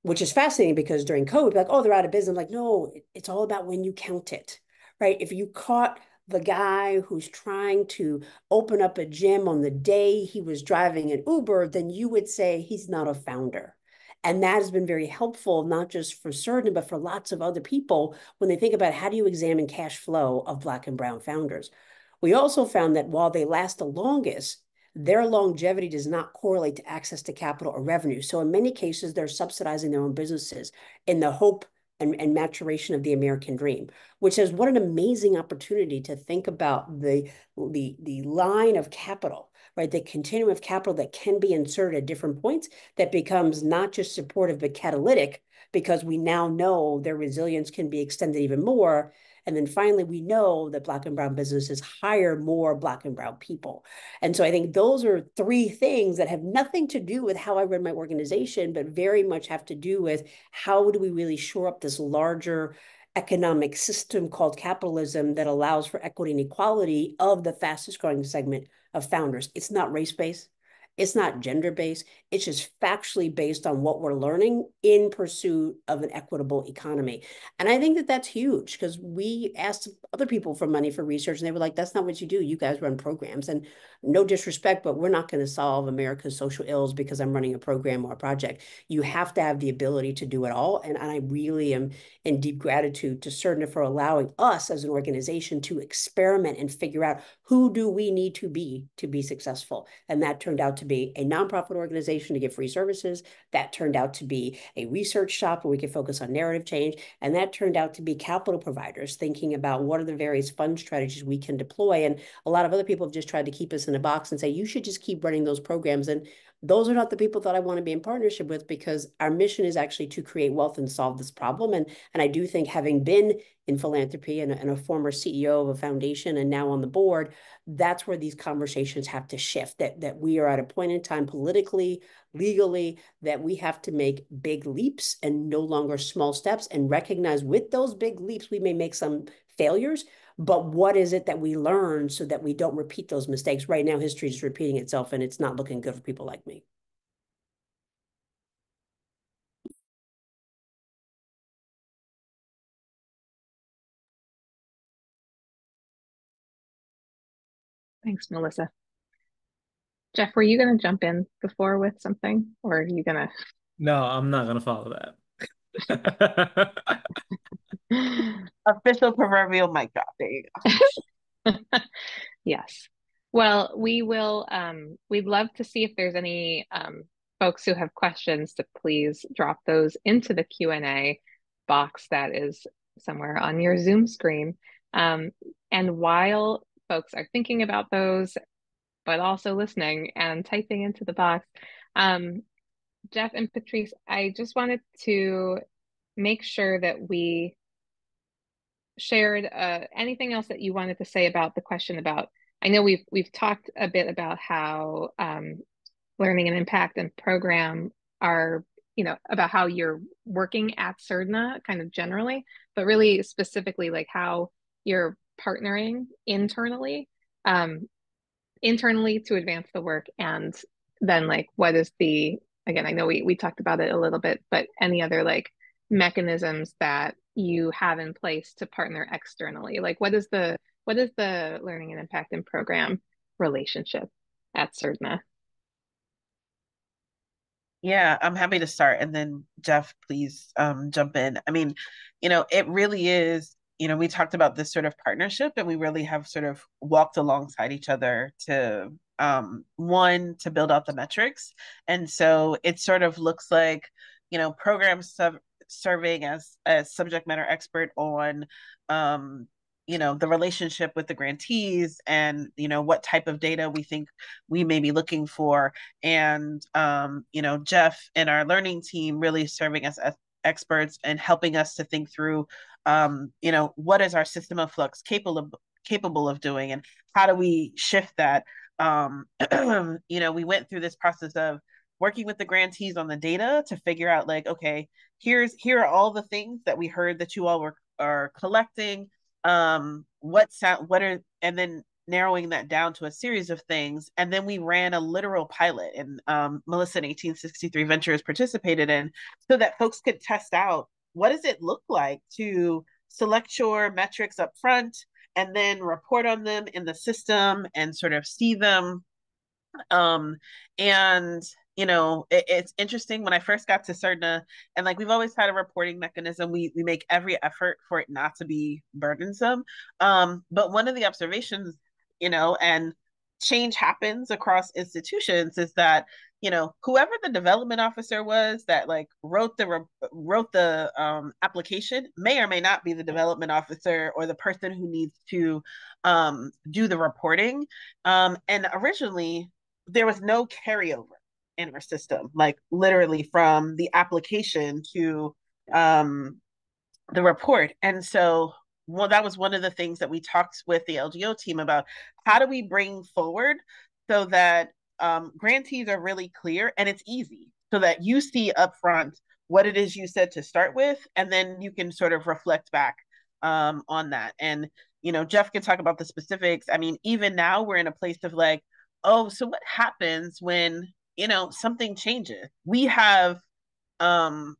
which is fascinating because during COVID, like, oh, they're out of business. I'm like, no, it's all about when you count it, right? If you caught the guy who's trying to open up a gym on the day he was driving an Uber, then you would say he's not a founder. And that has been very helpful, not just for Surdna, but for lots of other people when they think about how do you examine cash flow of Black and Brown founders. We also found that while they last the longest, their longevity does not correlate to access to capital or revenue. So in many cases, they're subsidizing their own businesses in the hope and, and maturation of the American dream, which says what an amazing opportunity to think about the, the, the line of capital, right? The continuum of capital that can be inserted at different points that becomes not just supportive, but catalytic, because we now know their resilience can be extended even more. And then finally, we know that Black and Brown businesses hire more Black and Brown people. And so I think those are three things that have nothing to do with how I run my organization, but very much have to do with how do we really shore up this larger economic system called capitalism that allows for equity and equality of the fastest growing segment of founders. It's not race-based. It's not gender-based. It's just factually based on what we're learning in pursuit of an equitable economy. And I think that that's huge, because we asked other people for money for research and they were like, that's not what you do. You guys run programs. And no disrespect, but we're not going to solve America's social ills because I'm running a program or a project. You have to have the ability to do it all. And, and I really am in deep gratitude to Surdna for allowing us as an organization to experiment and figure out who do we need to be to be successful. And that turned out to to be a nonprofit organization to give free services. That turned out to be a research shop where we could focus on narrative change. And that turned out to be capital providers thinking about what are the various fund strategies we can deploy. And a lot of other people have just tried to keep us in a box and say, you should just keep running those programs. And those are not the people that I want to be in partnership with, because our mission is actually to create wealth and solve this problem. And, and I do think, having been in philanthropy and a, and a former C E O of a foundation and now on the board, that's where these conversations have to shift, that, that we are at a point in time politically, legally, that we have to make big leaps and no longer small steps, and recognize with those big leaps, we may make some failures, but what is it that we learn so that we don't repeat those mistakes? Right now, history is repeating itself and it's not looking good for people like me. Thanks, Melissa. Jeff, were you going to jump in before with something, or are you going to? No, I'm not going to follow that. Official proverbial mic drop. There you go. Yes. Well, we will, um, we'd love to see if there's any um, folks who have questions to please drop those into the Q and A box that is somewhere on your Zoom screen. Um, and while folks are thinking about those, but also listening and typing into the box, um, Jeff and Patrice, I just wanted to make sure that we shared uh, anything else that you wanted to say about the question about, I know we've we've talked a bit about how um, learning and impact and program are, you know, about how you're working at Surdna kind of generally, but really specifically like how you're partnering internally, um, internally to advance the work, and then like what is the, again, I know we we talked about it a little bit, but any other like mechanisms that you have in place to partner externally, like what is the What is the learning and impact and program relationship at Surdna? Yeah, I'm happy to start. And then Jeff, please um, jump in. I mean, you know, it really is, you know, we talked about this sort of partnership, and we really have sort of walked alongside each other to, um, one, to build out the metrics. And so it sort of looks like, you know, programs sub serving as a subject matter expert on, um, you know, the relationship with the grantees, and, you know, what type of data we think we may be looking for. And, um, you know, Jeff and our learning team really serving as experts and helping us to think through, um, you know, what is our system of flux capable of, capable of doing, and how do we shift that? Um, you know, we went through this process of working with the grantees on the data to figure out like, okay, here's, here are all the things that we heard that you all were are collecting. Um, what sound, what are, and then narrowing that down to a series of things. And then we ran a literal pilot, and um, Melissa and eighteen sixty-three Ventures participated in, so that folks could test out, what does it look like to select your metrics up front and then report on them in the system and sort of see them. Um, and you know, it, it's interesting, when I first got to Surdna, and like we've always had a reporting mechanism, we we make every effort for it not to be burdensome. Um, but one of the observations, you know, and change happens across institutions, is that, you know, whoever the development officer was that like wrote the wrote the um, application may or may not be the development officer or the person who needs to um, do the reporting. Um, and originally, there was no carryover in our system, like literally from the application to um, the report. And so, well, that was one of the things that we talked with the L G O team about, how do we bring forward so that um, grantees are really clear and it's easy, so that you see upfront what it is you said to start with, and then you can sort of reflect back um, on that. And, you know, Jeff can talk about the specifics. I mean, even now we're in a place of like, oh, so what happens when, you know, something changes? We have, um,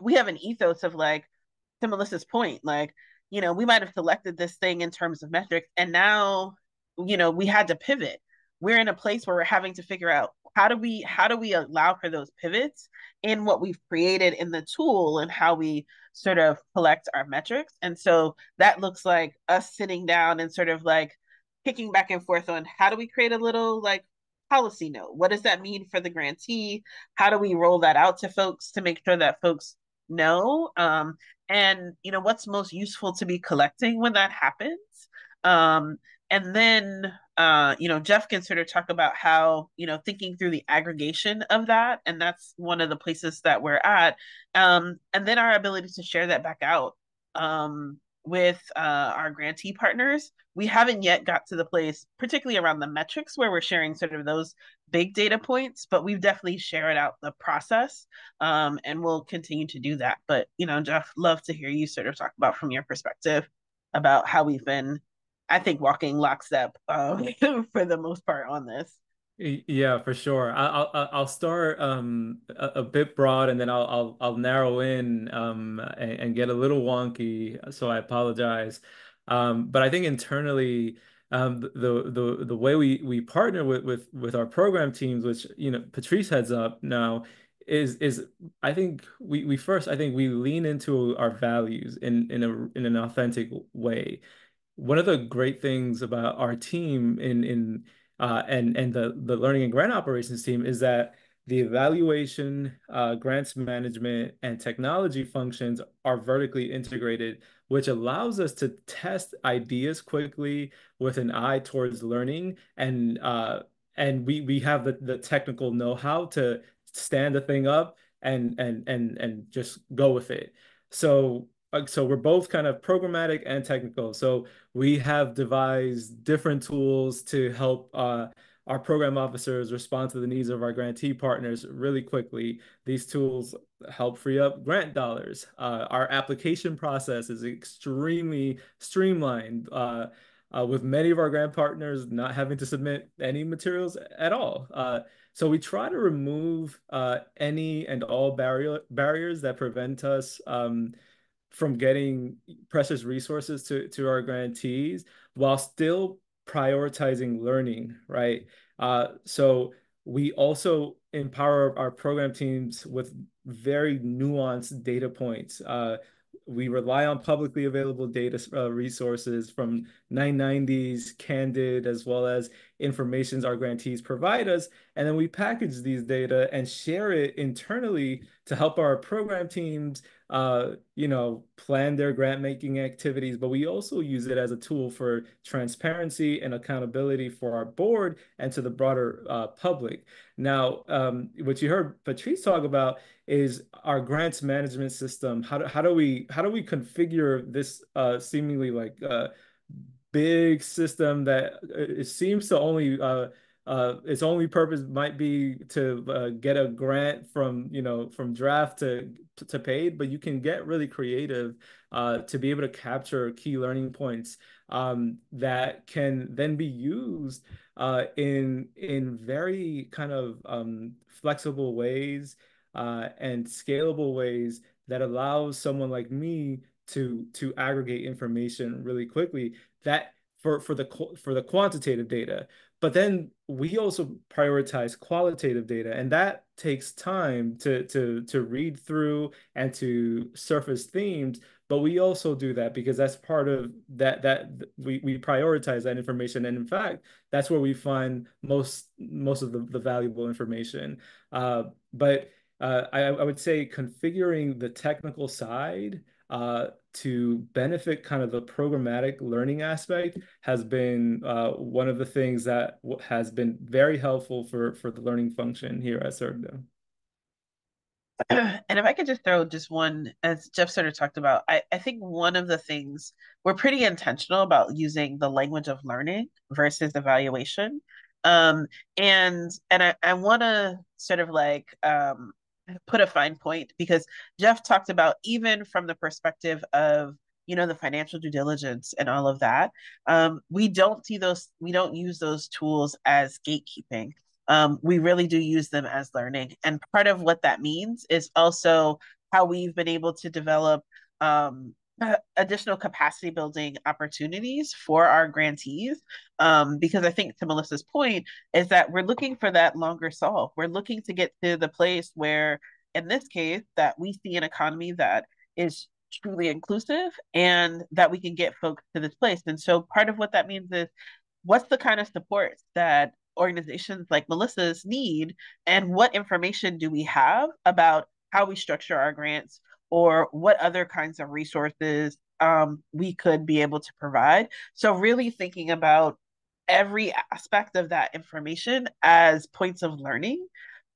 we have an ethos of like, to Melissa's point, like, you know, we might have selected this thing in terms of metrics, and now, you know, we had to pivot. We're in a place where we're having to figure out, how do we, how do we allow for those pivots in what we've created in the tool and how we sort of collect our metrics. And so that looks like us sitting down and sort of like kicking back and forth on, how do we create a little like policy note? What does that mean for the grantee? How do we roll that out to folks to make sure that folks know? Um, and, you know, what's most useful to be collecting when that happens? Um, and then, uh, you know, Jeff can sort of talk about how, you know, thinking through the aggregation of that. And that's one of the places that we're at. Um, and then our ability to share that back out um, with uh, our grantee partners. We haven't yet got to the place, particularly around the metrics, where we're sharing sort of those big data points, but we've definitely shared out the process, um, and we'll continue to do that. But, you know, Jeff, love to hear you sort of talk about from your perspective about how we've been, I think, walking lockstep um, for the most part on this. Yeah, for sure. I'll I'll start um, a, a bit broad, and then I'll I'll, I'll narrow in um, and, and get a little wonky. So I apologize. Um, but I think internally, um, the the the way we we partner with with with our program teams, which you know Patrice heads up now, is is I think we we first I think we lean into our values in in a in an authentic way. One of the great things about our team in in uh, and and the the learning and grant operations team is that the evaluation, uh, grants management, and technology functions are vertically integrated, which allows us to test ideas quickly with an eye towards learning, and uh, and we we have the the technical know-how to stand the thing up and and and and just go with it. So. So we're both kind of programmatic and technical. So we have devised different tools to help uh, our program officers respond to the needs of our grantee partners really quickly. These tools help free up grant dollars. Uh, our application process is extremely streamlined, uh, uh, with many of our grant partners not having to submit any materials at all. Uh, So we try to remove uh, any and all barrier barriers that prevent us um, from getting precious resources to, to our grantees while still prioritizing learning, right? Uh, so we also empower our program teams with very nuanced data points. Uh, we rely on publicly available data uh, resources from nine ninety's, Candid, as well as informations our grantees provide us. And then we package these data and share it internally to help our program teams Uh, you know, plan their grant making activities, but we also use it as a tool for transparency and accountability for our board and to the broader uh, public. Now, um, what you heard Patrice talk about is our grants management system. How do, how do we how do we configure this uh, seemingly like uh, big system that it seems to only uh, Uh, its only purpose might be to uh, get a grant from, you know, from draft to, to paid, but you can get really creative uh, to be able to capture key learning points um, that can then be used uh, in, in very kind of um, flexible ways uh, and scalable ways that allows someone like me to, to aggregate information really quickly that for, for, the, for the quantitative data. But then we also prioritize qualitative data, and that takes time to, to, to read through and to surface themes. But we also do that because that's part of that, that we, we prioritize that information. And in fact, that's where we find most, most of the, the valuable information. Uh, but uh, I, I would say configuring the technical side uh, to benefit kind of the programmatic learning aspect has been uh, one of the things that has been very helpful for, for the learning function here at Surdna. And if I could just throw just one, as Jeff sort of talked about, I, I think one of the things, we're pretty intentional about using the language of learning versus evaluation. Um, and and I, I wanna sort of like, um, put a fine point, because Jeff talked about even from the perspective of, you know, the financial due diligence and all of that, um, we don't see those, we don't use those tools as gatekeeping. Um, we really do use them as learning. And part of what that means is also how we've been able to develop um, additional capacity building opportunities for our grantees, um, because I think to Melissa's point is that we're looking for that longer solve. We're looking to get to the place where, in this case, that we see an economy that is truly inclusive and that we can get folks to this place. And so part of what that means is what's the kind of support that organizations like Melissa's need, and what information do we have about how we structure our grants, or what other kinds of resources um, we could be able to provide. So really thinking about every aspect of that information as points of learning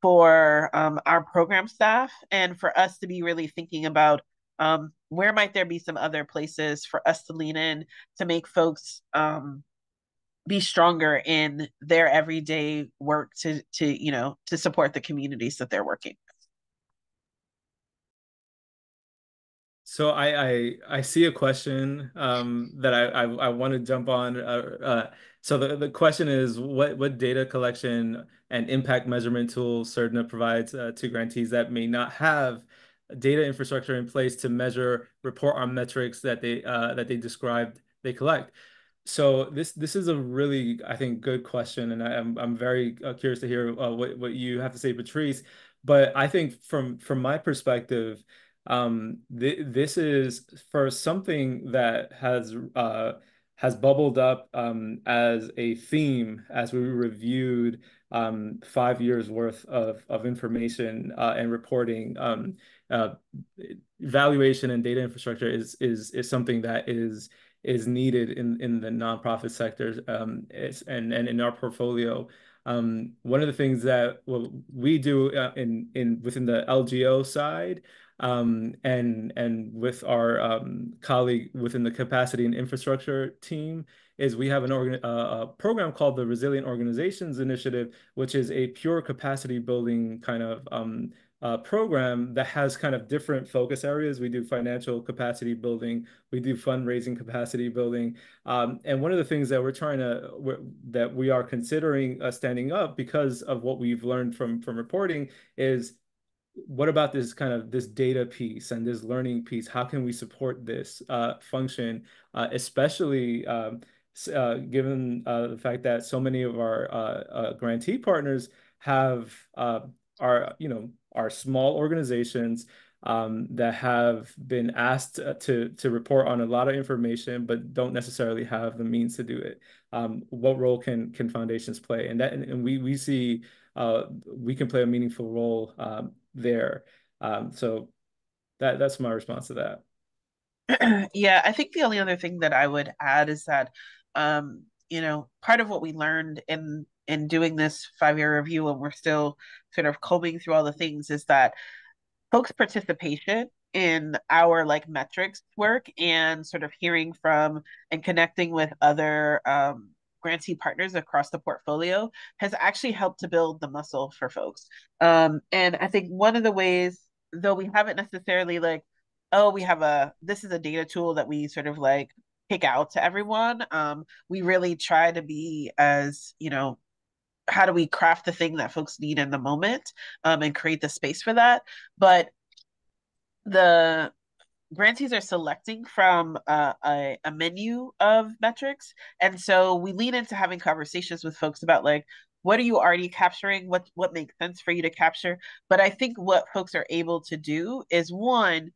for um, our program staff, and for us to be really thinking about um, where might there be some other places for us to lean in to make folks um, be stronger in their everyday work to, to, you know, to support the communities that they're working. So I, I I see a question um, that I I, I want to jump on. Uh, uh, so the, the question is, what what data collection and impact measurement tools Surdna provides uh, to grantees that may not have data infrastructure in place to measure, report on metrics that they uh, that they described they collect. So this this is a really, I think, good question, and I, I'm I'm very curious to hear uh, what what you have to say, Patrice. But I think from from my perspective, um, th this is first something that has uh, has bubbled up um, as a theme as we reviewed um, five years worth of of information uh, and reporting. Um, uh, evaluation and data infrastructure is is is something that is. is needed in, in the nonprofit sectors um, and, and in our portfolio. Um, one of the things that well, we do uh, in, in within the L G O side um, and, and with our um, colleague within the capacity and infrastructure team is we have an organ uh, a program called the Resilient Organizations Initiative, which is a pure capacity building kind of um, Uh, program that has kind of different focus areas. We do financial capacity building, we do fundraising capacity building. Um, and one of the things that we're trying to, we're, that we are considering uh, standing up because of what we've learned from, from reporting is what about this kind of this data piece and this learning piece? How can we support this uh, function, uh, especially um, uh, given uh, the fact that so many of our uh, uh, grantee partners have uh, are, you know, are small organizations um, that have been asked to, to report on a lot of information, but don't necessarily have the means to do it. Um, what role can can foundations play? And that and we we see uh, we can play a meaningful role um, there. Um, so that that's my response to that. Yeah, I think the only other thing that I would add is that um, you know, part of what we learned in in doing this five-year review, and we're still sort of combing through all the things, is that folks' participation in our like metrics work and sort of hearing from and connecting with other um, grantee partners across the portfolio has actually helped to build the muscle for folks. Um, and I think one of the ways, though we haven't necessarily like, oh, we have a, this is a data tool that we sort of like kick out to everyone. Um, we really try to be as, you know, how do we craft the thing that folks need in the moment um, and create the space for that? But the grantees are selecting from uh, a, a menu of metrics. And so we lean into having conversations with folks about like, what are you already capturing? What, what makes sense for you to capture? But I think what folks are able to do is one,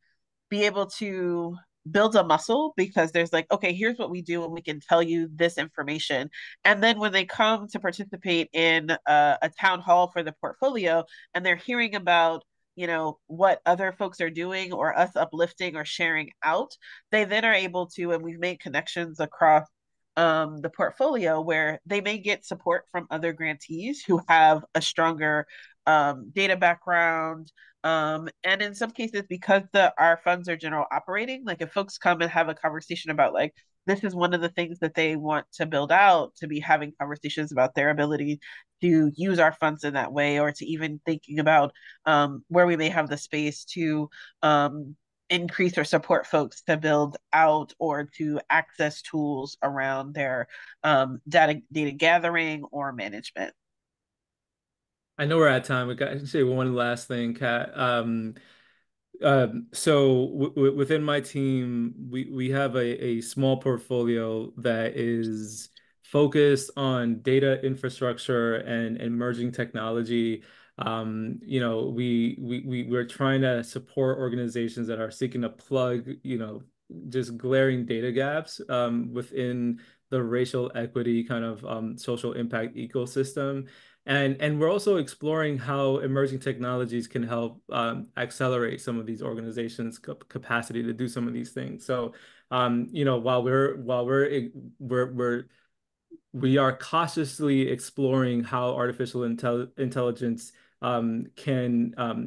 be able to builds a muscle because there's like, okay, here's what we do and we can tell you this information. And then when they come to participate in a, a town hall for the portfolio and they're hearing about, you know, what other folks are doing or us uplifting or sharing out, they then are able to, and we've made connections across um, the portfolio where they may get support from other grantees who have a stronger um, data background, Um, and in some cases, because the our funds are general operating, like if folks come and have a conversation about like, this is one of the things that they want to build out, to be having conversations about their ability to use our funds in that way, or to even thinking about um, where we may have the space to um, increase or support folks to build out or to access tools around their um, data, data gathering or management. I know we're out of time. We got to say one last thing, Kat. Um, um, so w within my team, we, we have a, a small portfolio that is focused on data infrastructure and emerging technology. Um, you know, we, we, we, we're trying to support organizations that are seeking to plug, you know, just glaring data gaps um, within the racial equity kind of um, social impact ecosystem. And, and we're also exploring how emerging technologies can help um, accelerate some of these organizations' capacity to do some of these things. So, um, you know, while we're while we're we're we're we are cautiously exploring how artificial intel intelligence um, can um,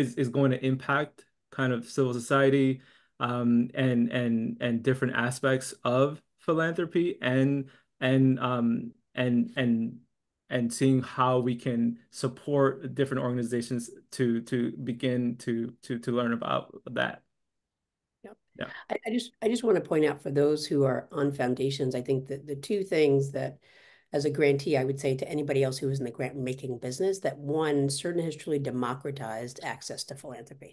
is is going to impact kind of civil society um, and and and different aspects of philanthropy and and um, and and. and seeing how we can support different organizations to to begin to to to learn about that. Yep. Yeah. I, I just I just want to point out for those who are on foundations, I think that the two things that as a grantee, I would say to anybody else who is in the grant making business, that one, Surdna has truly democratized access to philanthropy,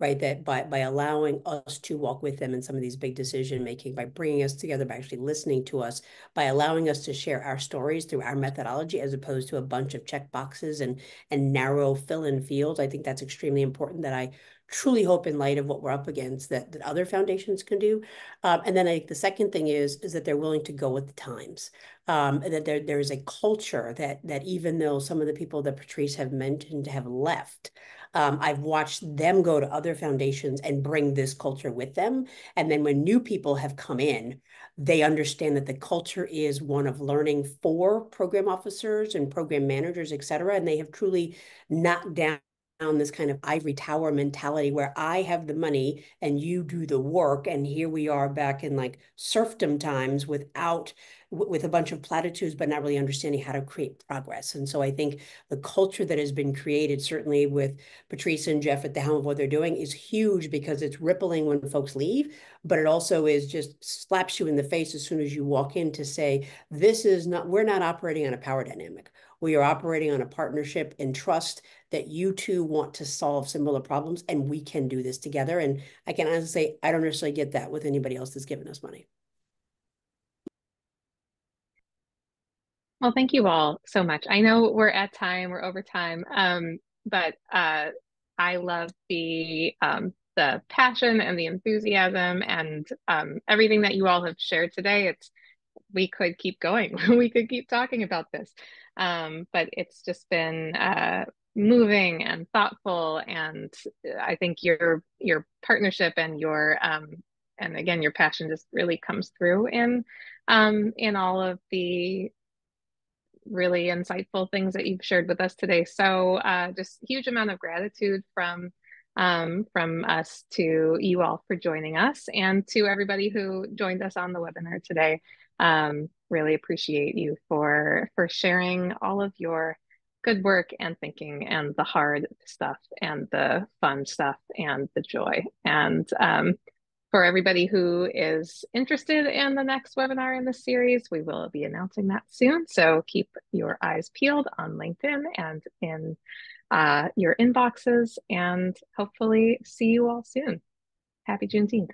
right? That by, by allowing us to walk with them in some of these big decision-making, by bringing us together, by actually listening to us, by allowing us to share our stories through our methodology, as opposed to a bunch of check boxes and, and narrow fill-in fields. I think that's extremely important, that I truly hope, in light of what we're up against, that, that other foundations can do. Um, and then I think the second thing is, is that they're willing to go with the times, um, and that there, there is a culture that, that even though some of the people that Patrice have mentioned have left, um, I've watched them go to other foundations and bring this culture with them. And then when new people have come in, they understand that the culture is one of learning for program officers and program managers, et cetera. And they have truly knocked down on this kind of ivory tower mentality where I have the money and you do the work. And here we are back in like serfdom times without, with a bunch of platitudes, but not really understanding how to create progress. And so I think the culture that has been created, certainly with Patrice and Jeff at the helm of what they're doing, is huge, because it's rippling when folks leave, but it also is just slaps you in the face as soon as you walk in to say, this is not, we're not operating on a power dynamic. We are operating on a partnership and trust that you two want to solve similar problems, and we can do this together. And I can honestly say, I don't necessarily get that with anybody else that's given us money. Well, thank you all so much. I know we're at time, we're over time, um, but uh, I love the um, the passion and the enthusiasm and um, everything that you all have shared today. It's we could keep going, we could keep talking about this, um, but it's just been uh, moving and thoughtful, and I think your your partnership and your um, and again your passion just really comes through in um, in all of the really insightful things that you've shared with us today. So uh, just huge amount of gratitude from um, from us to you all for joining us, and to everybody who joined us on the webinar today. Um, really appreciate you for for sharing all of your good work and thinking, and the hard stuff and the fun stuff and the joy. And um, for everybody who is interested in the next webinar in this series, we will be announcing that soon. So keep your eyes peeled on LinkedIn and in uh, your inboxes, and hopefully see you all soon. Happy Juneteenth.